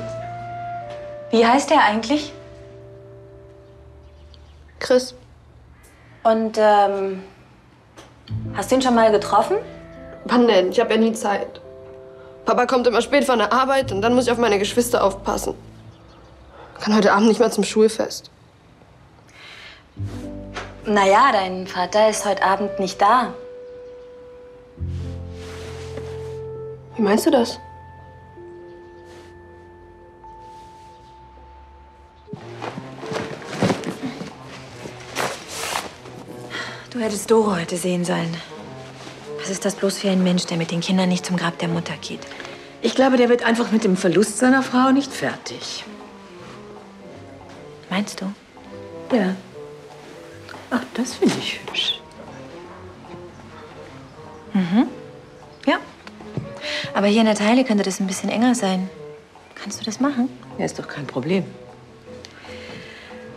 wie heißt der eigentlich? Chris. Und hast du ihn schon mal getroffen? Wann denn? Ich habe ja nie Zeit. Papa kommt immer spät von der Arbeit und dann muss ich auf meine Geschwister aufpassen. Ich kann heute Abend nicht mehr zum Schulfest. Naja, dein Vater ist heute Abend nicht da. Wie meinst du das? Du hättest Doro heute sehen sollen. Was ist das bloß für ein Mensch, der mit den Kindern nicht zum Grab der Mutter geht? Ich glaube, der wird einfach mit dem Verlust seiner Frau nicht fertig. Meinst du? Ja. Ach, das finde ich hübsch. Mhm. Ja. Aber hier in der Teile könnte das ein bisschen enger sein. Kannst du das machen? Ja, ist doch kein Problem.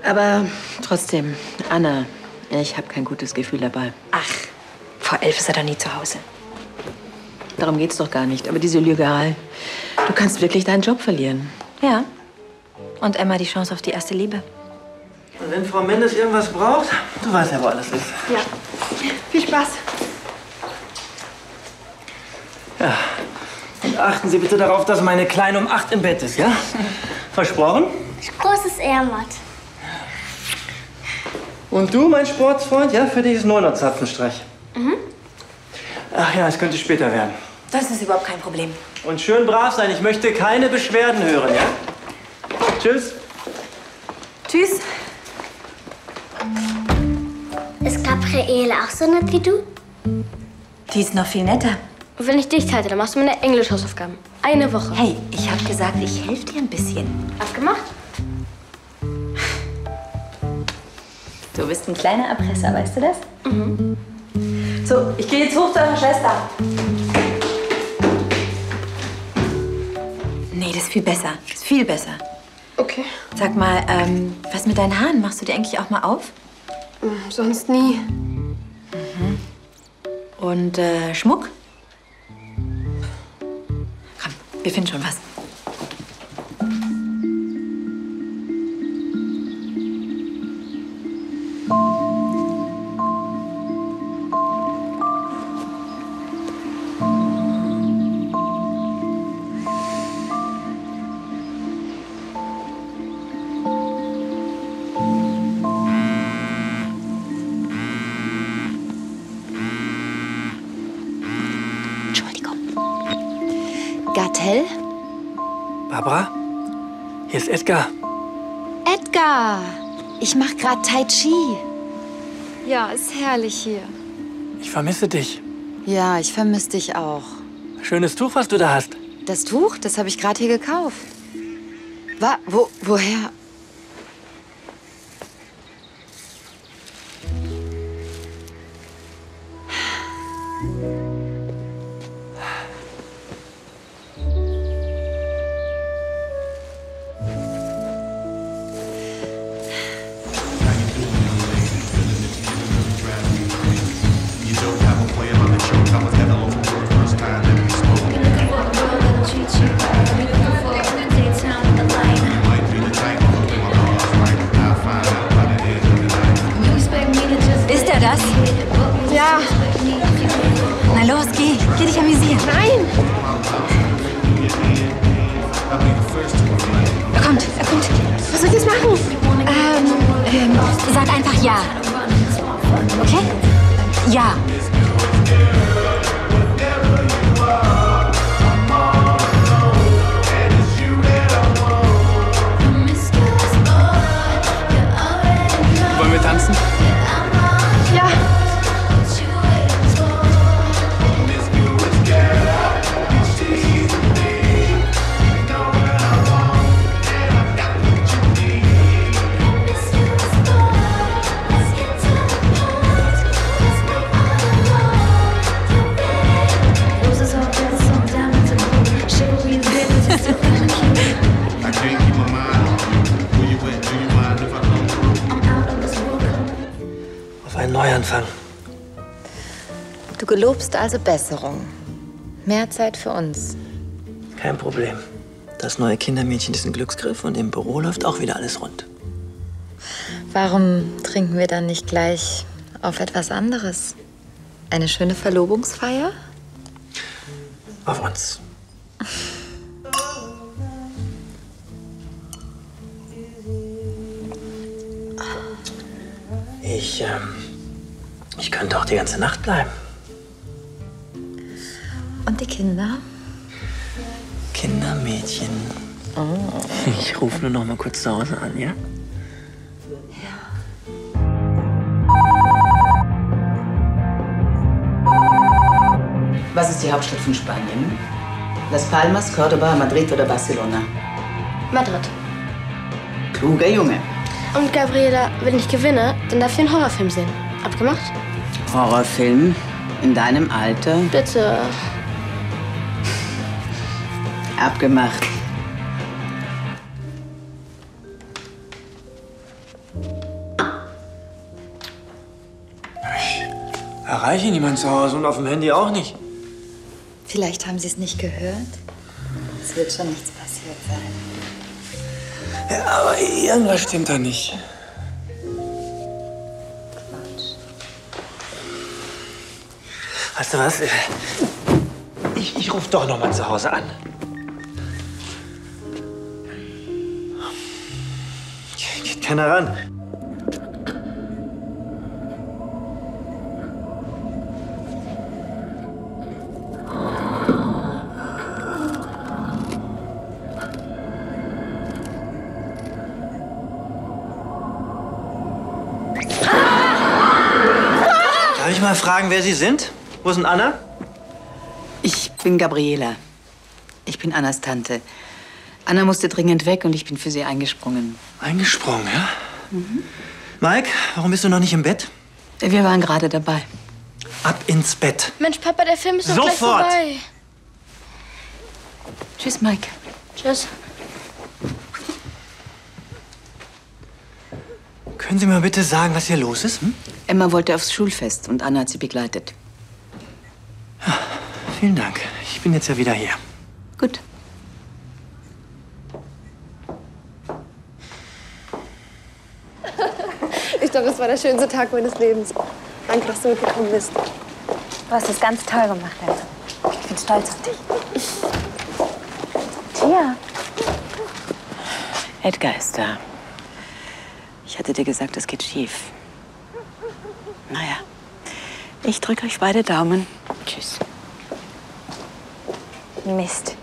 Aber trotzdem, Anna, ich habe kein gutes Gefühl dabei. Ach, vor 11 ist er doch nie zu Hause. Darum geht's doch gar nicht. Aber diese Lügerei, du kannst wirklich deinen Job verlieren. Ja. Und Emma die Chance auf die erste Liebe. Und wenn Frau Mendes irgendwas braucht, du weißt ja, wo alles ist. Ja. Viel Spaß. Ja. Und achten Sie bitte darauf, dass meine Kleine um 8 im Bett ist, ja? Versprochen? Großes Ehrmatt. Und du, mein Sportsfreund, ja, für dich ist 9er Zapfenstreich. Mhm. Ach ja, es könnte später werden. Das ist überhaupt kein Problem. Und schön brav sein, ich möchte keine Beschwerden hören, ja? Tschüss. Tschüss. Ist Gabriele auch so nett wie du? Die ist noch viel netter. Und wenn ich dich halte, dann machst du meine Englisch-Hausaufgaben. Eine Woche. Hey, ich habe gesagt, ich helfe dir ein bisschen. Abgemacht? Du bist ein kleiner Erpresser, weißt du das? Mhm. So, ich gehe jetzt hoch zu eurer Schwester. Viel besser. Ist viel besser. Okay. Sag mal, was mit deinen Haaren? Machst du die eigentlich auch mal auf? Sonst nie. Mhm. Und Schmuck? Komm, wir finden schon was. Barbara? Hier ist Edgar. Edgar! Ich mach grad Tai Chi. Ja, ist herrlich hier. Ich vermisse dich. Ja, ich vermisse dich auch. Schönes Tuch, was du da hast. Das Tuch? Das habe ich gerade hier gekauft. Woher? Du gelobst also Besserung. Mehr Zeit für uns. Kein Problem. Das neue Kindermädchen ist ein Glücksgriff und im Büro läuft auch wieder alles rund. Warum trinken wir dann nicht gleich auf etwas anderes? Eine schöne Verlobungsfeier? Auf uns. Ich könnte auch die ganze Nacht bleiben. Und die Kinder? Kindermädchen. Oh. Ich rufe nur noch mal kurz zu Hause an, ja? Ja. Was ist die Hauptstadt von Spanien? Las Palmas, Córdoba, Madrid oder Barcelona? Madrid. Kluger Junge. Und Gabriela, wenn ich gewinne, dann darf ich einen Horrorfilm sehen. Abgemacht? Horrorfilm? In deinem Alter? Bitte. Abgemacht. Ich erreiche niemanden zu Hause und auf dem Handy auch nicht. Vielleicht haben Sie es nicht gehört. Es wird schon nichts passiert sein. Ja, aber irgendwas stimmt da nicht. Quatsch. Weißt du was? Ich rufe doch noch mal zu Hause an. Keiner ran. Darf ich mal fragen, wer Sie sind? Wo sind Anna? Ich bin Gabriela. Ich bin Annas Tante. Anna musste dringend weg und ich bin für sie eingesprungen. Eingesprungen, ja? Mhm. Mike, warum bist du noch nicht im Bett? Wir waren gerade dabei. Ab ins Bett. Mensch, Papa, der Film ist doch gleich vorbei. Sofort! Tschüss, Mike. Tschüss. Können Sie mir bitte sagen, was hier los ist? Hm? Emma wollte aufs Schulfest und Anna hat sie begleitet. Ja, vielen Dank. Ich bin jetzt ja wieder hier. Gut. Ich glaube, das war der schönste Tag meines Lebens. Danke, dass du mitgekommen bist. Du hast es ganz toll gemacht, Emma. Ich bin stolz auf dich. Tja. Edgar ist da. Ich hatte dir gesagt, es geht schief. Naja, ich drücke euch beide Daumen. Tschüss. Mist.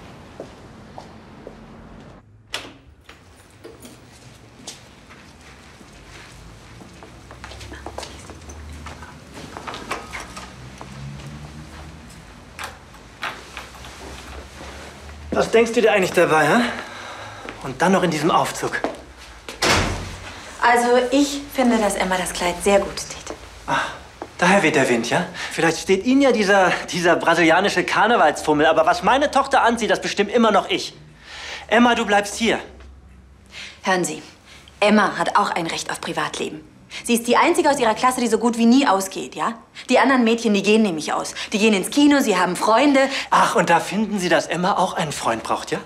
Was denkst du dir eigentlich dabei, hä? Und dann noch in diesem Aufzug. Also, ich finde, dass Emma das Kleid sehr gut steht. Ach, daher weht der Wind, ja? Vielleicht steht Ihnen ja dieser brasilianische Karnevalsfummel, aber was meine Tochter anzieht, das bestimmt immer noch ich. Emma, du bleibst hier. Hören Sie, Emma hat auch ein Recht auf Privatleben. Sie ist die Einzige aus ihrer Klasse, die so gut wie nie ausgeht, ja? Die anderen Mädchen, die gehen nämlich aus. Die gehen ins Kino, sie haben Freunde. Ach, und da finden Sie, dass Emma auch einen Freund braucht, ja?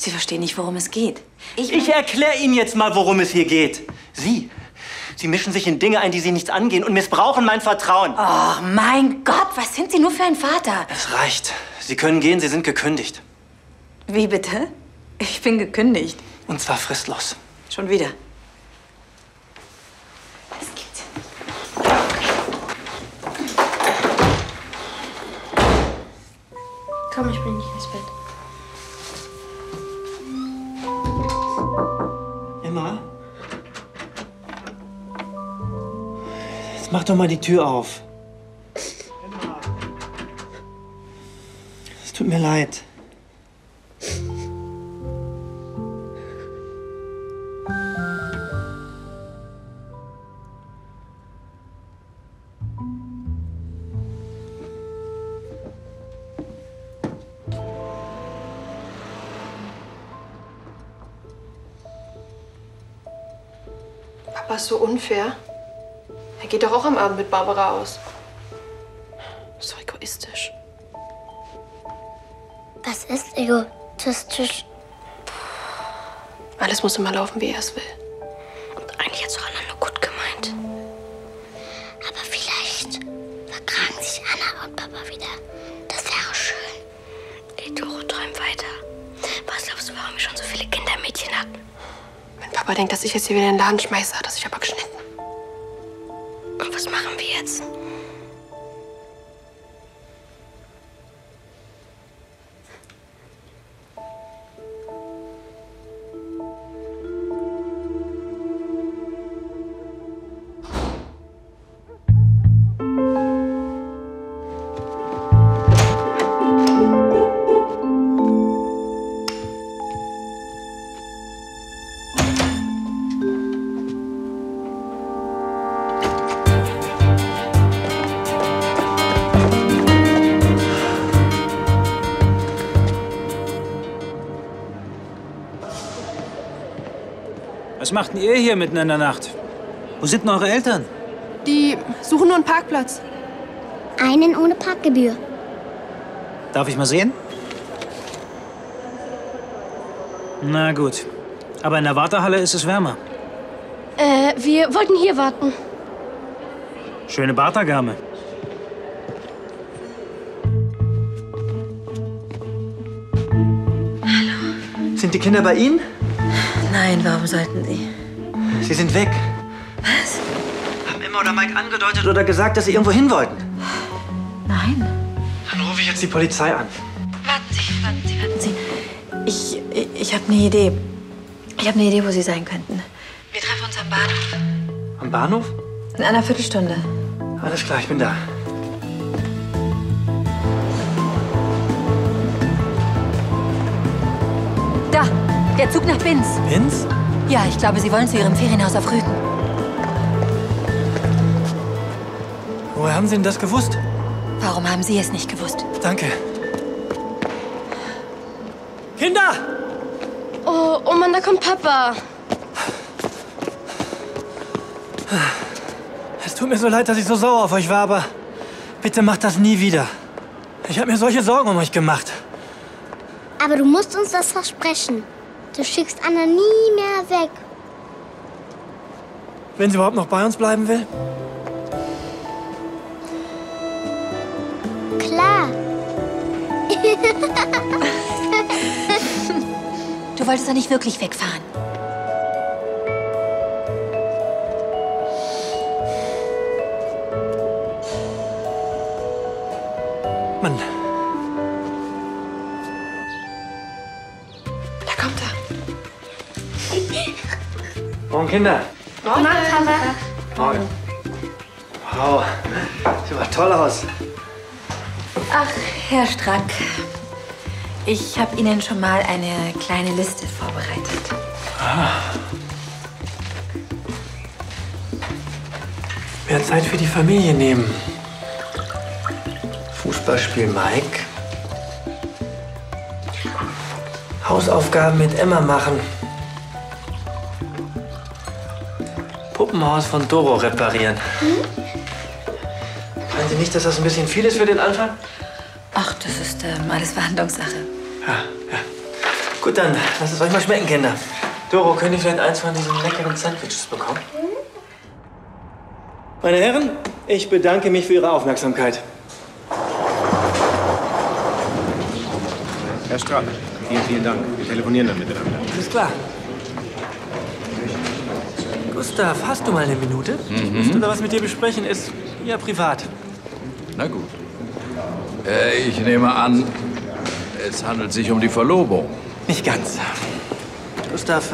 Sie verstehen nicht, worum es geht. Ich erkläre Ihnen jetzt mal, worum es hier geht. Sie mischen sich in Dinge ein, die Sie nicht angehen und missbrauchen mein Vertrauen. Oh, mein Gott, was sind Sie nur für ein Vater? Es reicht. Sie können gehen, Sie sind gekündigt. Wie bitte? Ich bin gekündigt. Und zwar fristlos. Schon wieder. Das gibt's ja nicht. Komm, ich bring dich ins Bett. Emma? Jetzt mach doch mal die Tür auf. Emma. Es tut mir leid. Das ist so unfair. Er geht doch auch am Abend mit Barbara aus. So egoistisch. Was ist egoistisch? Alles muss immer laufen, wie er es will. Und eigentlich hat es auch Anna nur gut gemeint. Aber vielleicht vertragen sich Anna und Papa wieder. Das wäre schön. Die Doro träumt weiter. Was glaubst du, warum wir schon so viele Kindermädchen hatten? Papa denkt, dass ich jetzt hier wieder in den Laden schmeiße, hat er sich aber geschnitten. Und was machen wir jetzt? Was macht denn ihr hier mitten in der Nacht? Wo sind denn eure Eltern? Die suchen nur einen Parkplatz. Einen ohne Parkgebühr. Darf ich mal sehen? Na gut. Aber in der Wartehalle ist es wärmer. Wir wollten hier warten. Schöne Bartagame. Hallo. Sind die Kinder bei Ihnen? Nein, warum sollten Sie? Sie sind weg. Was? Haben Emma oder Mike angedeutet oder gesagt, dass Sie irgendwo hin wollten? Nein. Dann rufe ich jetzt die Polizei an. Warten Sie. Ich habe eine Idee. Ich habe eine Idee, wo Sie sein könnten. Wir treffen uns am Bahnhof. Am Bahnhof? In einer Viertelstunde. Alles klar, ich bin da. Da! Der Zug nach Binz. Binz? Ja, ich glaube, Sie wollen zu Ihrem Ferienhaus auf Rügen. Woher haben Sie denn das gewusst? Warum haben Sie es nicht gewusst? Danke. Kinder! Oh Mann, da kommt Papa. Es tut mir so leid, dass ich so sauer auf euch war, aber bitte macht das nie wieder. Ich habe mir solche Sorgen um euch gemacht. Aber du musst uns das versprechen. Du schickst Anna nie mehr weg. Wenn sie überhaupt noch bei uns bleiben will? Klar. Du wolltest doch nicht wirklich wegfahren. Mann. Da kommt er. Morgen, Kinder. Morgen, Mama. Morgen. Wow, sieht aber toll aus. Ach, Herr Strack. Ich habe Ihnen schon mal eine kleine Liste vorbereitet. Ah. Mehr Zeit für die Familie nehmen. Fußballspiel Mike. Hausaufgaben mit Emma machen. Puppenhaus von Doro reparieren. Meinen Sie nicht, dass das ein bisschen viel ist für den Anfang? Ach, das ist alles Verhandlungssache. Ja. Gut, dann lasst es euch mal schmecken, Kinder. Doro, könnt ihr vielleicht eins von diesen leckeren Sandwiches bekommen? Meine Herren, ich bedanke mich für Ihre Aufmerksamkeit. Herr Strack, vielen Dank. Wir telefonieren dann miteinander. Alles klar. Gustav, hast du mal eine Minute? Ich müsste da was mit dir besprechen. Ist ja privat. Na gut. Ich nehme an, es handelt sich um die Verlobung. Nicht ganz. Gustav,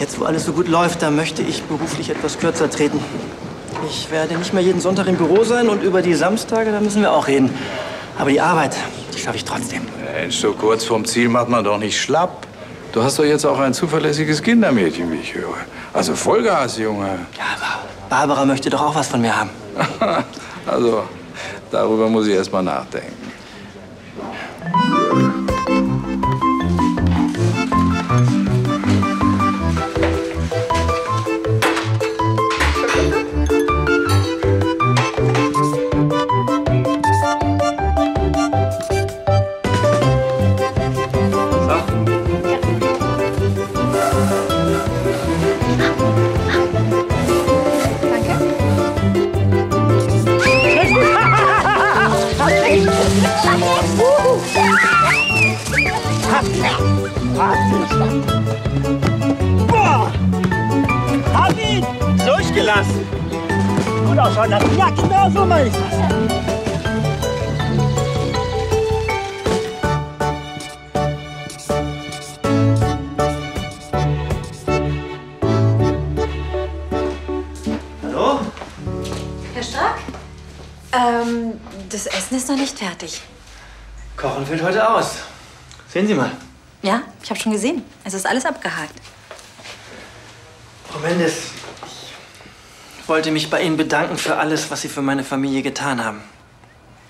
jetzt wo alles so gut läuft, da möchte ich beruflich etwas kürzer treten. Ich werde nicht mehr jeden Sonntag im Büro sein und über die Samstage, da müssen wir auch reden. Aber die Arbeit, die schaffe ich trotzdem. Mensch, so kurz vorm Ziel macht man doch nicht schlapp. Du hast doch jetzt auch ein zuverlässiges Kindermädchen, wie ich höre. Also Vollgas, Junge. Ja, aber Barbara möchte doch auch was von mir haben. Also, darüber muss ich erst mal nachdenken. Durchgelassen. Gut ausschauen lassen. Ja, genau so meine ich das. Hallo? Herr Strack? Das Essen ist noch nicht fertig. Kochen fällt heute aus. Sehen Sie mal. Ja, ich habe schon gesehen. Es ist alles abgehakt. Frau Mendes. Ich wollte mich bei Ihnen bedanken für alles, was Sie für meine Familie getan haben.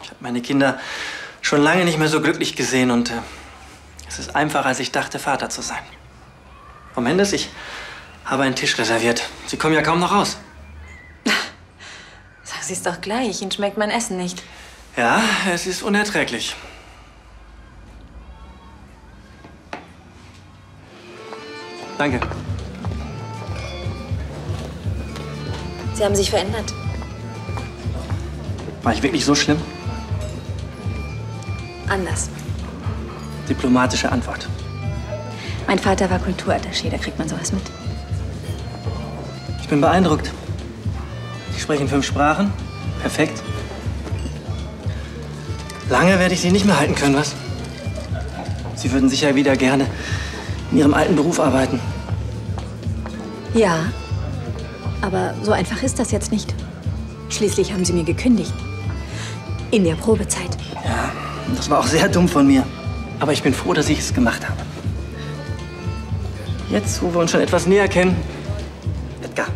Ich habe meine Kinder schon lange nicht mehr so glücklich gesehen und es ist einfacher, als ich dachte, Vater zu sein. Frau Mendes, ich habe einen Tisch reserviert. Sie kommen ja kaum noch raus. Sagen Sie es doch gleich, Ihnen schmeckt mein Essen nicht. Ja, es ist unerträglich. Danke. Sie haben sich verändert. War ich wirklich so schlimm? Anders. Diplomatische Antwort. Mein Vater war Kulturattaché, da kriegt man sowas mit. Ich bin beeindruckt. Sie sprechen 5 Sprachen. Perfekt. Lange werde ich Sie nicht mehr halten können, was? Sie würden sicher wieder gerne in Ihrem alten Beruf arbeiten. Ja. Aber so einfach ist das jetzt nicht. Schließlich haben Sie mir gekündigt. In der Probezeit. Ja, das war auch sehr dumm von mir. Aber ich bin froh, dass ich es gemacht habe. Jetzt, wo wir uns schon etwas näher kennen. Edgar.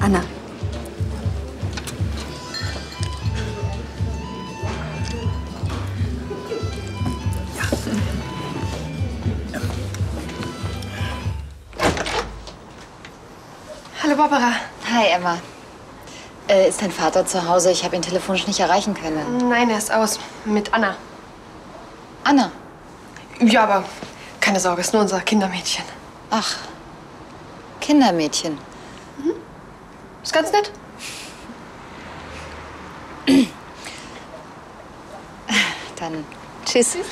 Anna. Barbara. Hi, Emma. Ist dein Vater zu Hause? Ich habe ihn telefonisch nicht erreichen können. Nein, er ist aus. Mit Anna. Anna? Ja, aber keine Sorge, ist nur unser Kindermädchen. Ach, Kindermädchen. Mhm. Ist ganz nett. Dann tschüss. Tschüss.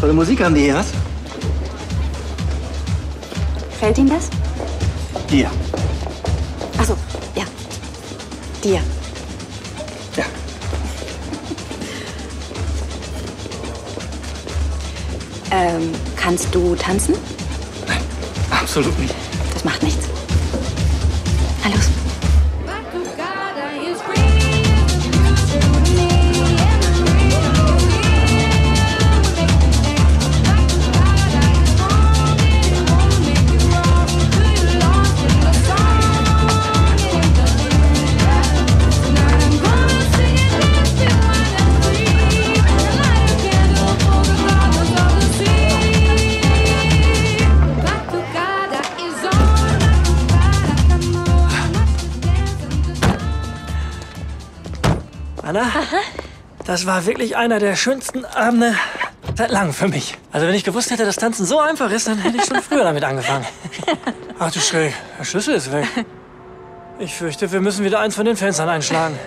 Tolle Musik haben die hier, was? Fällt Ihnen das? Dir. Ach so, ja. Dir. Ja. Kannst du tanzen? Nein, absolut nicht. Das macht nichts. Na los. Anna, das war wirklich einer der schönsten Abende seit langem für mich. Also wenn ich gewusst hätte, dass Tanzen so einfach ist, dann hätte ich schon früher damit angefangen. Ach du Schreck, der Schlüssel ist weg. Ich fürchte, wir müssen wieder eins von den Fenstern einschlagen.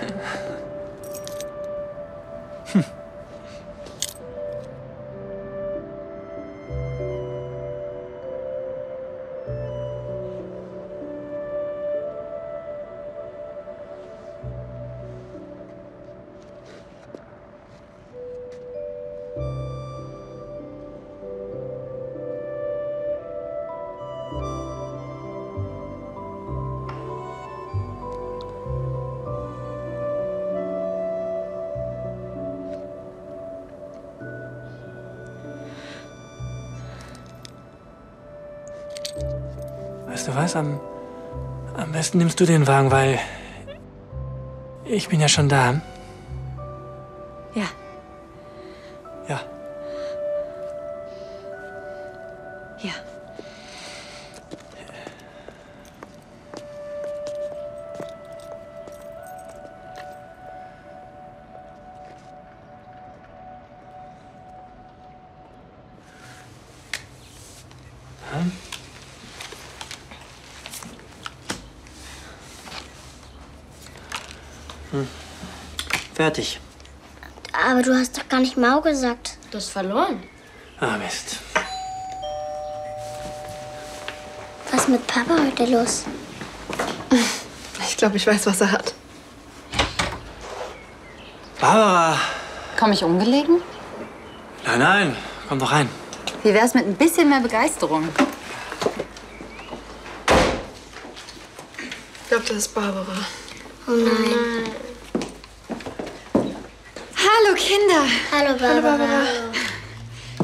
Weißt du was, am besten nimmst du den Wagen, weil ich bin ja schon da. Ja. Ja. Ja. Fertig. Aber du hast doch gar nicht Mau gesagt. Du hast verloren. Ah, Mist. Was ist mit Papa heute los? Ich glaube, ich weiß, was er hat. Barbara! Komm ich ungelegen? Nein, nein. Komm doch rein. Wie wär's mit ein bisschen mehr Begeisterung? Ich glaube, das ist Barbara. Oh nein. Hallo Kinder. Hallo Barbara. Hallo Barbara.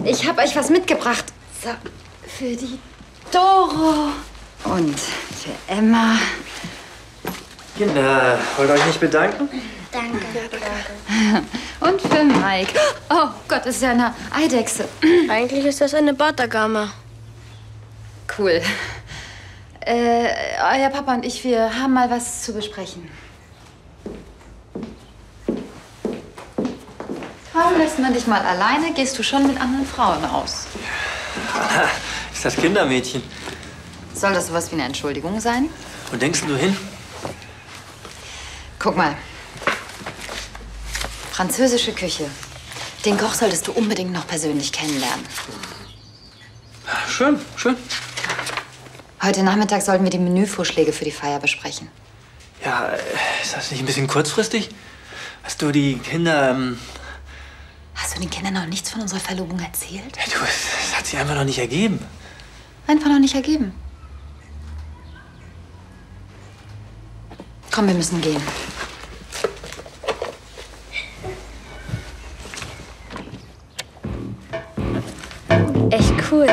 Ich habe euch was mitgebracht. So, für die Doro. Und für Emma. Kinder, wollt ihr euch nicht bedanken? Danke. Danke. Und für Mike. Oh Gott, das ist ja eine Eidechse. Eigentlich ist das eine Bartagama. Cool. Euer Papa und ich, wir haben mal was zu besprechen. Warum lässt man dich mal alleine? Gehst du schon mit anderen Frauen aus? Anna, ist das Kindermädchen? Soll das sowas wie eine Entschuldigung sein? Wo denkst du hin? Guck mal. Französische Küche. Den Koch solltest du unbedingt noch persönlich kennenlernen. Schön, schön. Heute Nachmittag sollten wir die Menüvorschläge für die Feier besprechen. Ja, ist das nicht ein bisschen kurzfristig? Hast du den Kindern noch nichts von unserer Verlobung erzählt? Ja, du, das hat sich einfach noch nicht ergeben. Einfach noch nicht ergeben? Komm, wir müssen gehen. Echt cool.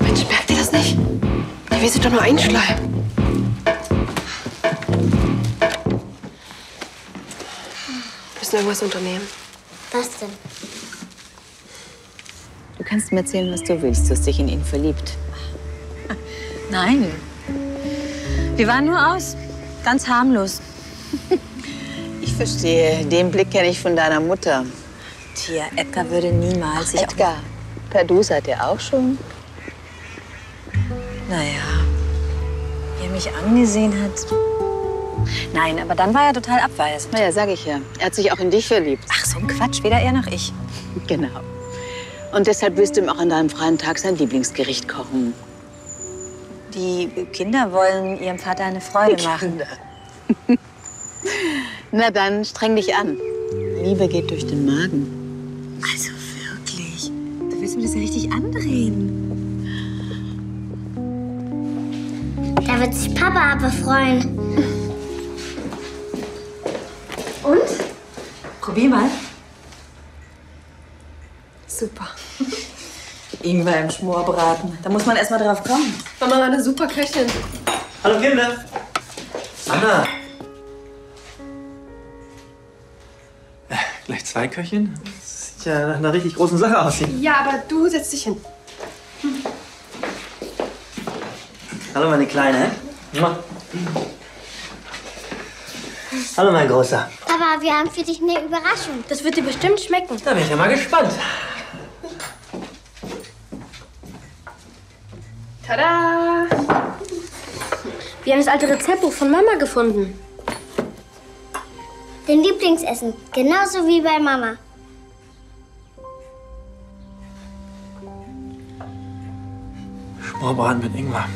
Mensch, merkt ihr das nicht? Die will sich doch nur einschleimen. Wir müssen irgendwas unternehmen. Was denn? Du kannst mir erzählen, was du willst. Du hast dich in ihn verliebt. Nein. Wir waren nur aus. Ganz harmlos. Ich verstehe. Den Blick kenne ich von deiner Mutter. Tja, Edgar würde niemals... Ach, Edgar, per Du seid ihr auch schon? Naja, wie er mich angesehen hat... Nein, aber dann war er total abweisend. Na ja, sag ich ja. Er hat sich auch in dich verliebt. Ach, so ein Quatsch. Weder er noch ich. Genau. Und deshalb willst du ihm auch an deinem freien Tag sein Lieblingsgericht kochen. Die Kinder wollen ihrem Vater eine Freude machen. Na dann, streng dich an. Liebe geht durch den Magen. Also wirklich? Du willst mir das ja richtig andrehen. Da wird sich Papa aber freuen. Und? Probier mal. Super. Ingwer im Schmorbraten. Da muss man erst mal drauf kommen. Mama war eine super Köchin. Hallo Kinder. Anna. Gleich zwei Köchinnen? Das sieht ja nach einer richtig großen Sache aus hier. Ja, aber du setzt dich hin. Hallo meine Kleine. Hallo mein Großer. Papa, wir haben für dich eine Überraschung. Das wird dir bestimmt schmecken. Da bin ich ja mal gespannt. Tada! Wir haben das alte Rezeptbuch von Mama gefunden. Dein Lieblingsessen, genauso wie bei Mama. Schmorbraten mit Ingwer.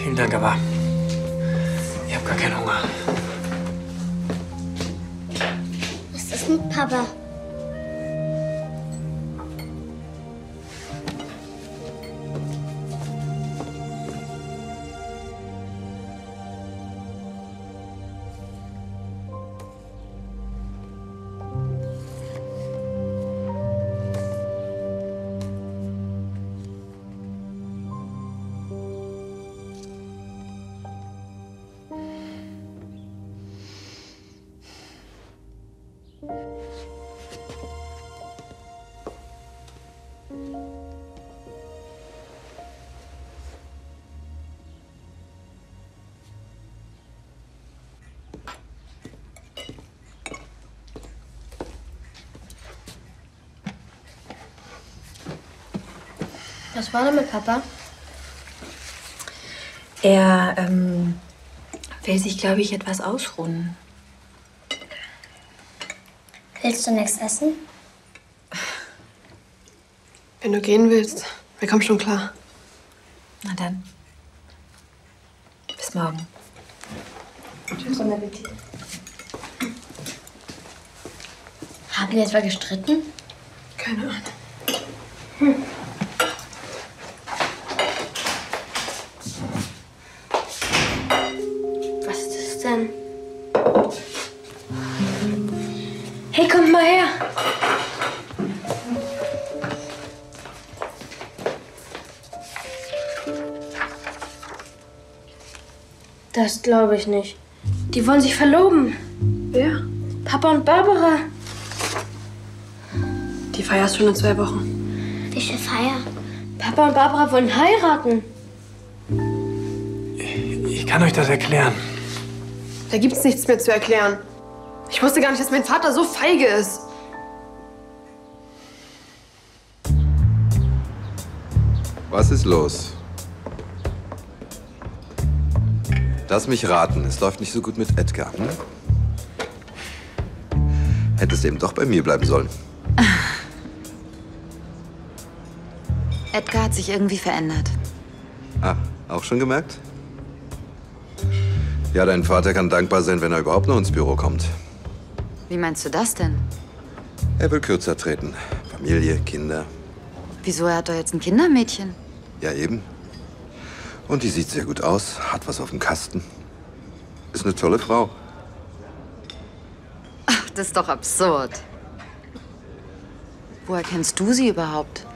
Vielen Dank, aber ich habe gar keinen Hunger. Was ist mit Papa? Was war denn mit Papa? Er will sich, glaube ich, etwas ausruhen. Willst du nichts essen? Wenn du gehen willst, wir kommen schon klar. Na dann. Bis morgen. Tschüss. Guten Appetit. Haben wir etwa gestritten? Keine Ahnung. Hey, kommt mal her. Das glaube ich nicht. Die wollen sich verloben. Wer? Papa und Barbara. Die Feier ist schon in 2 Wochen. Welche Feier? Papa und Barbara wollen heiraten. Ich kann euch das erklären. Da gibt's nichts mehr zu erklären. Ich wusste gar nicht, dass mein Vater so feige ist. Was ist los? Lass mich raten, es läuft nicht so gut mit Edgar. Hm? Hättest eben doch bei mir bleiben sollen. Edgar hat sich irgendwie verändert. Ah, auch schon gemerkt? Ja, dein Vater kann dankbar sein, wenn er überhaupt noch ins Büro kommt. Wie meinst du das denn? Er will kürzer treten. Familie, Kinder. Wieso? Er hat doch jetzt ein Kindermädchen. Ja, eben. Und die sieht sehr gut aus, hat was auf dem Kasten. Ist eine tolle Frau. Ach, das ist doch absurd. Woher kennst du sie überhaupt?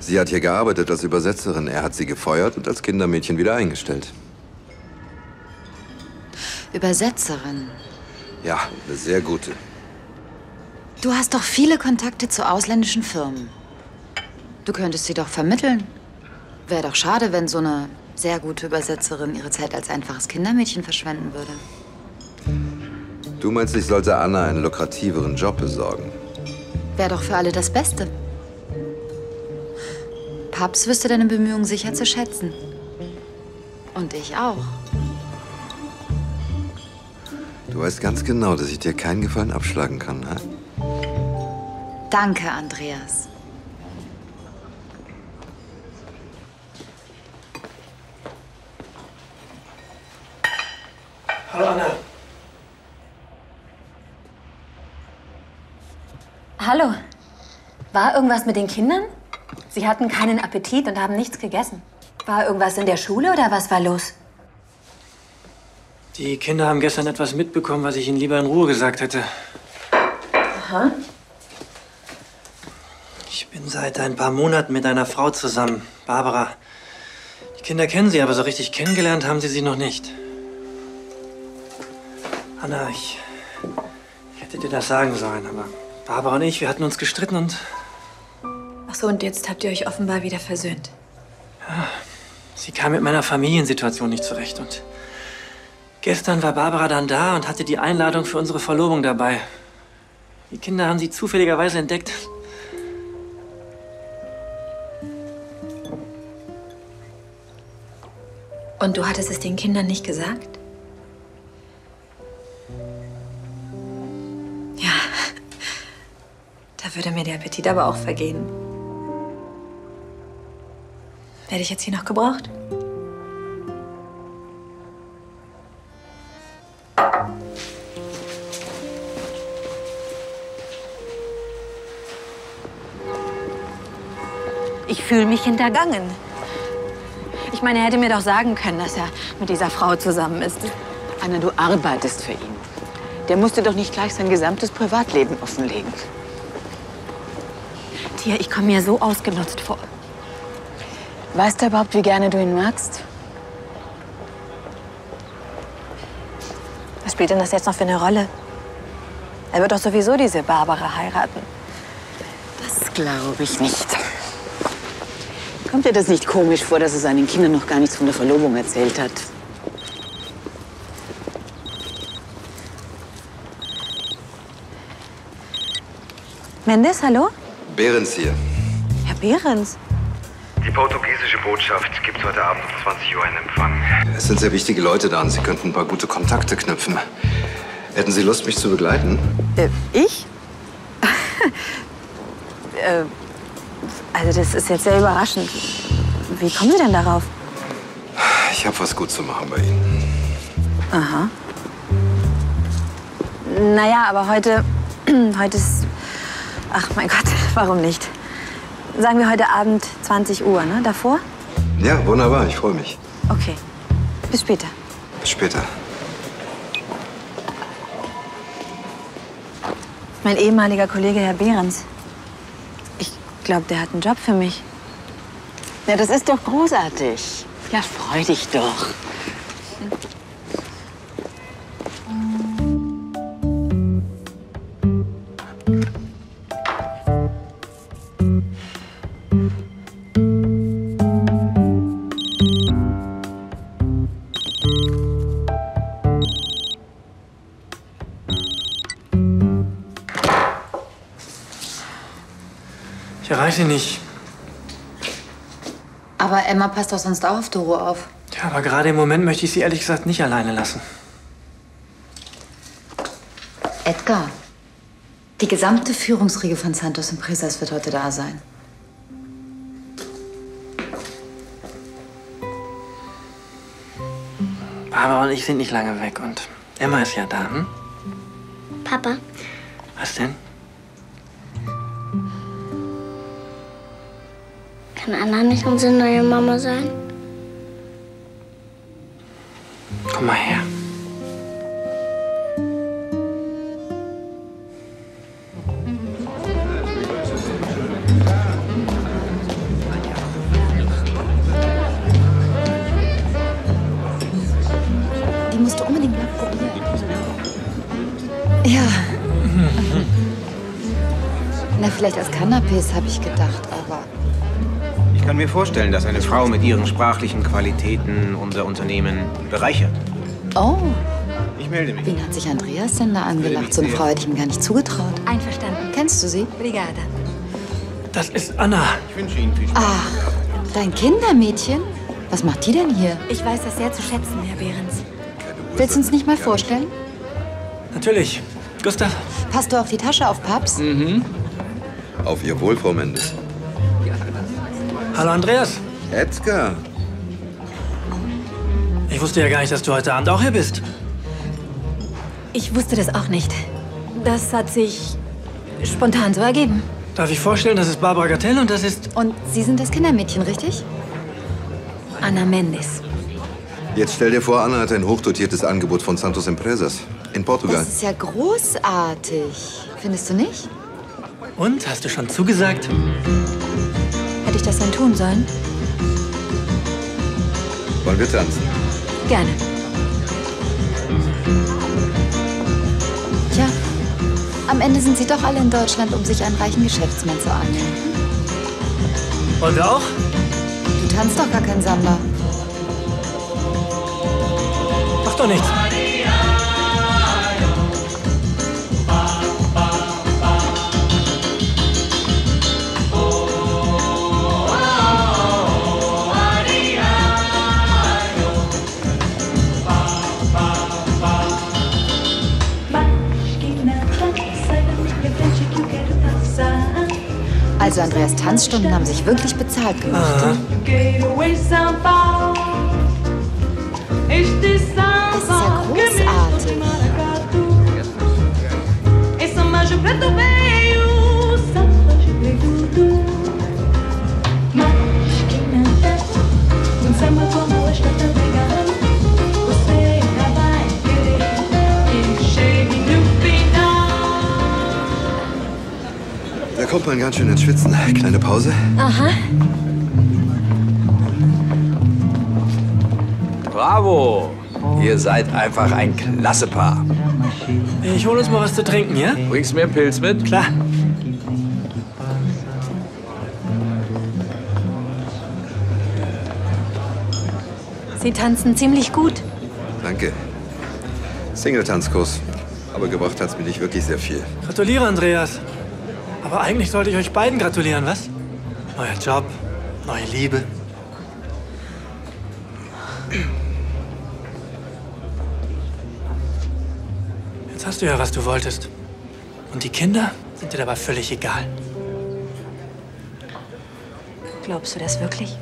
Sie hat hier gearbeitet als Übersetzerin. Er hat sie gefeuert und als Kindermädchen wieder eingestellt. Übersetzerin. Ja, eine sehr gute. Du hast doch viele Kontakte zu ausländischen Firmen. Du könntest sie doch vermitteln. Wäre doch schade, wenn so eine sehr gute Übersetzerin ihre Zeit als einfaches Kindermädchen verschwenden würde. Du meinst, ich sollte Anna einen lukrativeren Job besorgen? Wäre doch für alle das Beste. Paps wüsste deine Bemühungen sicher zu schätzen. Und ich auch. Du weißt ganz genau, dass ich dir keinen Gefallen abschlagen kann, hä? Danke, Andreas. Hallo, Anna. Hallo. War irgendwas mit den Kindern? Sie hatten keinen Appetit und haben nichts gegessen. War irgendwas in der Schule oder was war los? Die Kinder haben gestern etwas mitbekommen, was ich ihnen lieber in Ruhe gesagt hätte. Aha. Ich bin seit ein paar Monaten mit einer Frau zusammen, Barbara. Die Kinder kennen sie, aber so richtig kennengelernt haben sie sie noch nicht. Anna, ich hätte dir das sagen sollen, aber Barbara und ich, wir hatten uns gestritten und... Ach so, und jetzt habt ihr euch offenbar wieder versöhnt. Ja, sie kam mit meiner Familiensituation nicht zurecht und... Gestern war Barbara dann da und hatte die Einladung für unsere Verlobung dabei. Die Kinder haben sie zufälligerweise entdeckt. Und du hattest es den Kindern nicht gesagt? Ja, da würde mir der Appetit aber auch vergehen. Werde ich jetzt hier noch gebraucht? Ich fühle mich hintergangen. Ich meine, er hätte mir doch sagen können, dass er mit dieser Frau zusammen ist. Anna, du arbeitest für ihn. Der musste doch nicht gleich sein gesamtes Privatleben offenlegen. Tia, ich komme mir so ausgenutzt vor. Weißt du überhaupt, wie gerne du ihn magst? Was spielt denn das jetzt noch für eine Rolle? Er wird doch sowieso diese Barbara heiraten. Das glaube ich nicht. Kommt dir das nicht komisch vor, dass er seinen Kindern noch gar nichts von der Verlobung erzählt hat? Mendes, hallo? Behrens hier. Herr Behrens? Die portugiesische Botschaft gibt heute Abend um 20 Uhr einen Empfang. Es sind sehr wichtige Leute da und Sie könnten ein paar gute Kontakte knüpfen. Hätten Sie Lust, mich zu begleiten? Ich? Also das ist jetzt sehr überraschend. Wie kommen Sie denn darauf? Ich habe was gut zu machen bei Ihnen. Aha. Naja, aber heute ist... Ach mein Gott, warum nicht? Sagen wir heute Abend 20 Uhr, ne? Davor? Ja, wunderbar, ich freue mich. Okay, bis später. Bis später. Mein ehemaliger Kollege Herr Behrens. Ich glaube, der hat einen Job für mich. Ja, das ist doch großartig. Ja, freu dich doch. Ich weiß nicht. Aber Emma passt doch sonst auch auf Doro auf. Ja, aber gerade im Moment möchte ich sie ehrlich gesagt nicht alleine lassen. Edgar, die gesamte Führungsriege von Santos Empresas wird heute da sein. Barbara und ich sind nicht lange weg und Emma ist ja da, hm? Papa. Was denn? Kann Anna nicht unsere neue Mama sein? Komm mal her. Die musst du unbedingt mal probieren. Ja. Na, vielleicht als Canapés, habe ich gedacht, aber... Ich kann mir vorstellen, dass eine Frau mit ihren sprachlichen Qualitäten unser Unternehmen bereichert. Oh. Ich melde mich. Wen hat sich Andreas denn da angelacht? So eine Frau hätte ich ihm gar nicht zugetraut. Einverstanden. Kennst du sie? Brigada. Das ist Anna. Ich wünsche Ihnen viel Spaß. Ach, dein Kindermädchen? Was macht die denn hier? Ich weiß das sehr zu schätzen, Herr Behrens. Willst du uns nicht mal vorstellen? Natürlich. Gustav. Passt du auf die Tasche auf, Paps? Mhm. Auf Ihr Wohl, Frau Mendes. Hallo, Andreas. Edgar. Ich wusste ja gar nicht, dass du heute Abend auch hier bist. Ich wusste das auch nicht. Das hat sich spontan so ergeben. Darf ich vorstellen, das ist Barbara Kartell und das ist... Und Sie sind das Kindermädchen, richtig? Anna Mendes. Jetzt stell dir vor, Anna hat ein hochdotiertes Angebot von Santos Empresas in Portugal. Das ist ja großartig. Findest du nicht? Und? Hast du schon zugesagt? Hätte ich das dann tun sollen? Wollen wir tanzen? Gerne. Tja, am Ende sind sie doch alle in Deutschland, um sich einen reichen Geschäftsmann zu angeln. Wollen wir auch? Du tanzt doch gar kein Samba. Mach doch nichts. Also Andreas, Tanzstunden haben sich wirklich bezahlt gemacht. Aha. Das ist ja großartig. Da kommt man ganz schön ins Schwitzen. Kleine Pause. Aha. Bravo! Ihr seid einfach ein klasse Paar. Ich hole uns mal was zu trinken, ja? Bringst du mir einen Pilz mit? Klar. Sie tanzen ziemlich gut. Danke. Single-Tanzkurs. Aber gebracht hat's mir nicht wirklich sehr viel. Gratuliere, Andreas. Aber eigentlich sollte ich euch beiden gratulieren, was? Neuer Job, neue Liebe. Jetzt hast du ja, was du wolltest. Und die Kinder sind dir dabei völlig egal. Glaubst du das wirklich?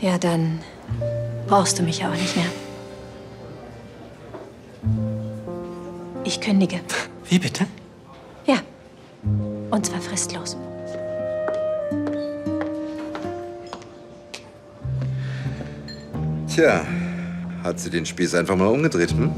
Ja, dann brauchst du mich ja auch nicht mehr. Ich kündige. Wie bitte? Ja. Und zwar fristlos. Tja, hat sie den Spieß einfach mal umgedreht, hm?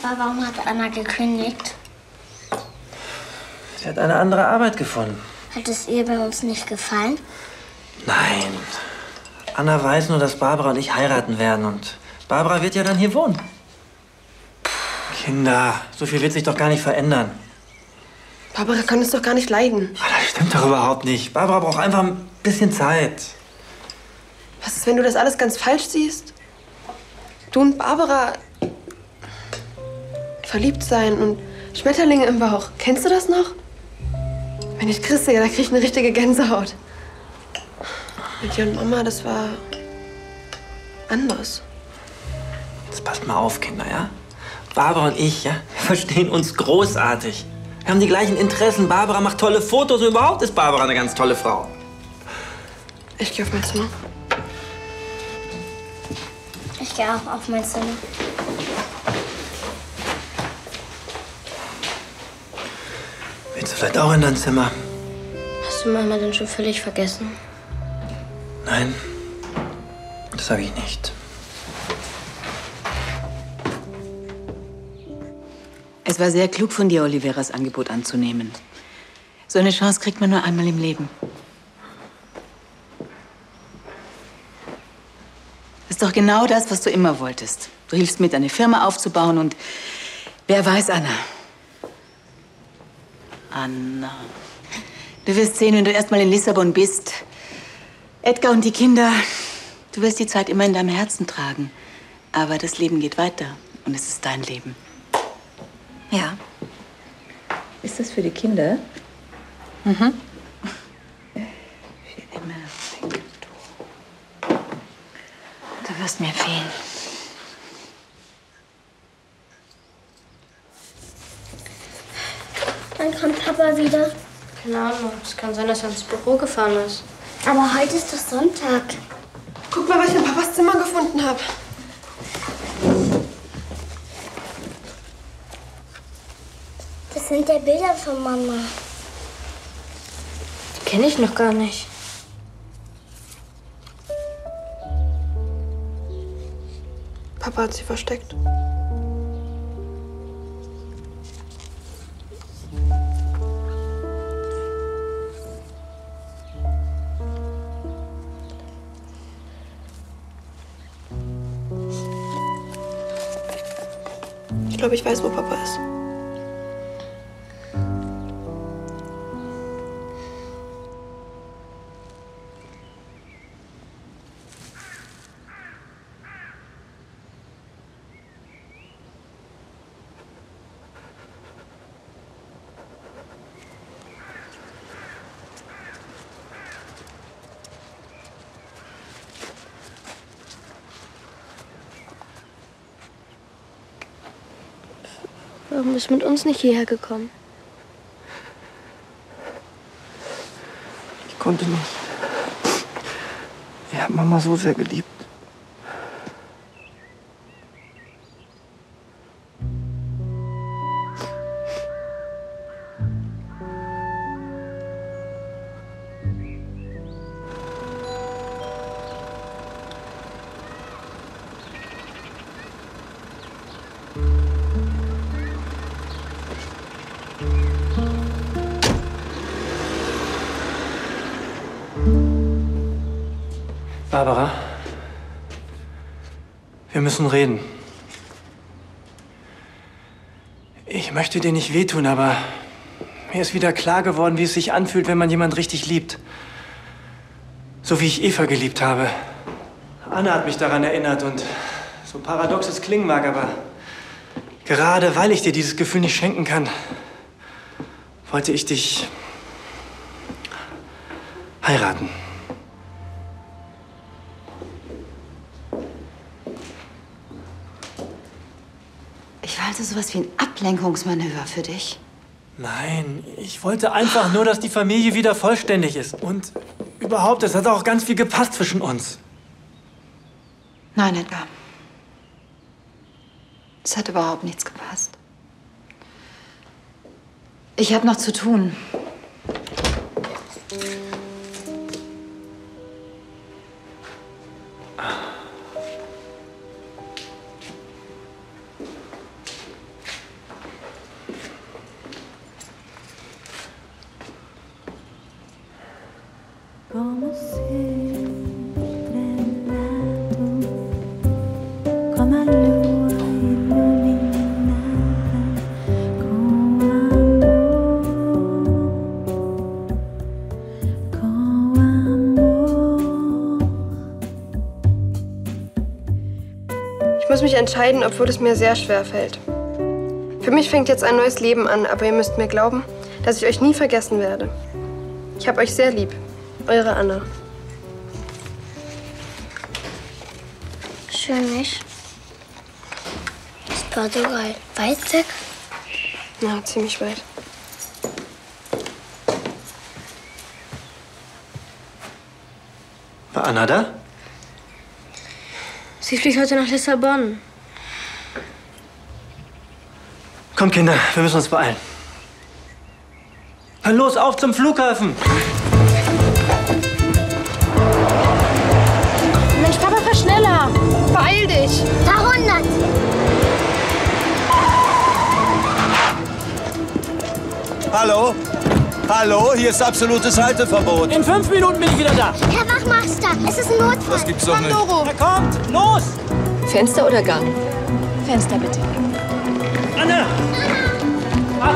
Papa, warum hat Anna gekündigt? Sie hat eine andere Arbeit gefunden. Hat es ihr bei uns nicht gefallen? Nein. Anna weiß nur, dass Barbara und ich heiraten werden. Und Barbara wird ja dann hier wohnen. Kinder, so viel wird sich doch gar nicht verändern. Barbara kann es doch gar nicht leiden. Das stimmt doch überhaupt nicht. Barbara braucht einfach ein bisschen Zeit. Was ist, wenn du das alles ganz falsch siehst? Du und Barbara... Verliebt sein und Schmetterlinge im Bauch. Kennst du das noch? Wenn ich Chris sehe, da krieg ich eine richtige Gänsehaut. Mit dir und Mama, das war anders. Jetzt passt mal auf, Kinder, ja? Barbara und ich, ja, wir verstehen uns großartig. Wir haben die gleichen Interessen. Barbara macht tolle Fotos und überhaupt ist Barbara eine ganz tolle Frau. Ich gehe auf mein Zimmer. Ich gehe auch auf mein Zimmer. Willst du vielleicht auch in dein Zimmer? Hast du Mama denn schon völlig vergessen? Nein, das habe ich nicht. Es war sehr klug von dir, Oliveiras Angebot anzunehmen. So eine Chance kriegt man nur einmal im Leben. Das ist doch genau das, was du immer wolltest. Du hilfst mit, eine Firma aufzubauen und wer weiß, Anna. Du wirst sehen, wenn du erstmal in Lissabon bist. Edgar und die Kinder, du wirst die Zeit immer in deinem Herzen tragen. Aber das Leben geht weiter und es ist dein Leben. Ja. Ist das für die Kinder? Mhm. Für immer. Du wirst mir fehlen. Dann kommt Papa wieder. Keine Ahnung. Es kann sein, dass er ins Büro gefahren ist. Aber heute ist doch Sonntag. Guck mal, was ich in Papas Zimmer gefunden habe. Das sind ja Bilder von Mama. Die kenne ich noch gar nicht. Papa hat sie versteckt. Ich glaube, ich weiß, wo Papa ist. Warum bist du mit uns nicht hierher gekommen? Ich konnte nicht. Ich habe Mama so sehr geliebt. Barbara, wir müssen reden. Ich möchte dir nicht wehtun, aber mir ist wieder klar geworden, wie es sich anfühlt, wenn man jemanden richtig liebt. So wie ich Eva geliebt habe. Anna hat mich daran erinnert und so paradox es klingen mag, aber gerade weil ich dir dieses Gefühl nicht schenken kann, wollte ich dich heiraten. Das ist sowas wie ein Ablenkungsmanöver für dich? Nein, ich wollte einfach nur, dass die Familie wieder vollständig ist. Und überhaupt, es hat auch ganz viel gepasst zwischen uns. Nein, Edgar. Es hat überhaupt nichts gepasst. Ich habe noch zu tun. Entscheiden, obwohl es mir sehr schwer fällt. Für mich fängt jetzt ein neues Leben an, aber ihr müsst mir glauben, dass ich euch nie vergessen werde. Ich habe euch sehr lieb. Eure Anna. Schön, nicht? Ist Portugal weit weg? Ja, ziemlich weit. War Anna da? Sie fliegt heute nach Lissabon. Komm, Kinder, wir müssen uns beeilen. Dann los, auf zum Flughafen! Mensch, Papa, fahr schneller! Beeil dich! 100! Hallo? Hallo? Hier ist absolutes Halteverbot. In 5 Minuten bin ich wieder da. Herr Wachmeister, es ist ein Notfall. Das gibt's doch nicht. Doro. Er kommt. Los! Fenster oder Gang? Fenster, bitte. Anne! Ach.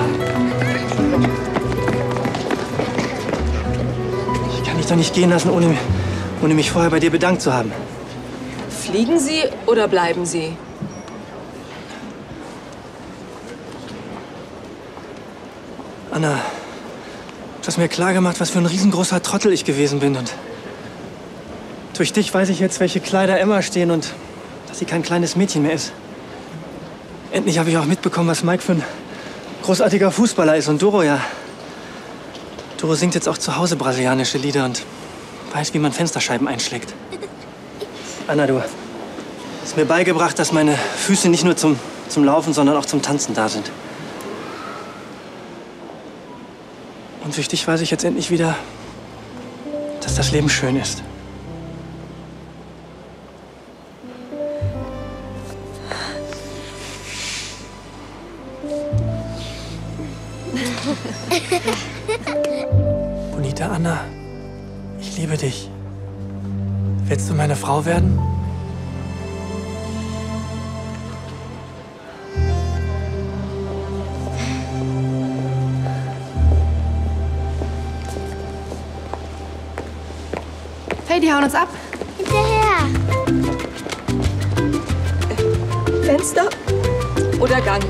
Ich kann dich doch nicht gehen lassen, ohne mich vorher bei dir bedankt zu haben. Fliegen Sie oder bleiben Sie? Anna, du hast mir klargemacht, was für ein riesengroßer Trottel ich gewesen bin. Und durch dich weiß ich jetzt, welche Kleider Emma stehen und dass sie kein kleines Mädchen mehr ist. Endlich habe ich auch mitbekommen, was Mike für ein großartiger Fußballer ist. Und Doro, ja. Doro singt jetzt auch zu Hause brasilianische Lieder und weiß, wie man Fensterscheiben einschlägt. Anna, du hast mir beigebracht, dass meine Füße nicht nur zum Laufen, sondern auch zum Tanzen da sind. Und durch dich weiß ich jetzt endlich wieder, dass das Leben schön ist. Bonita Anna, ich liebe dich. Willst du meine Frau werden? Hey, die hauen uns ab. Hinterher! Fenster oder Gang?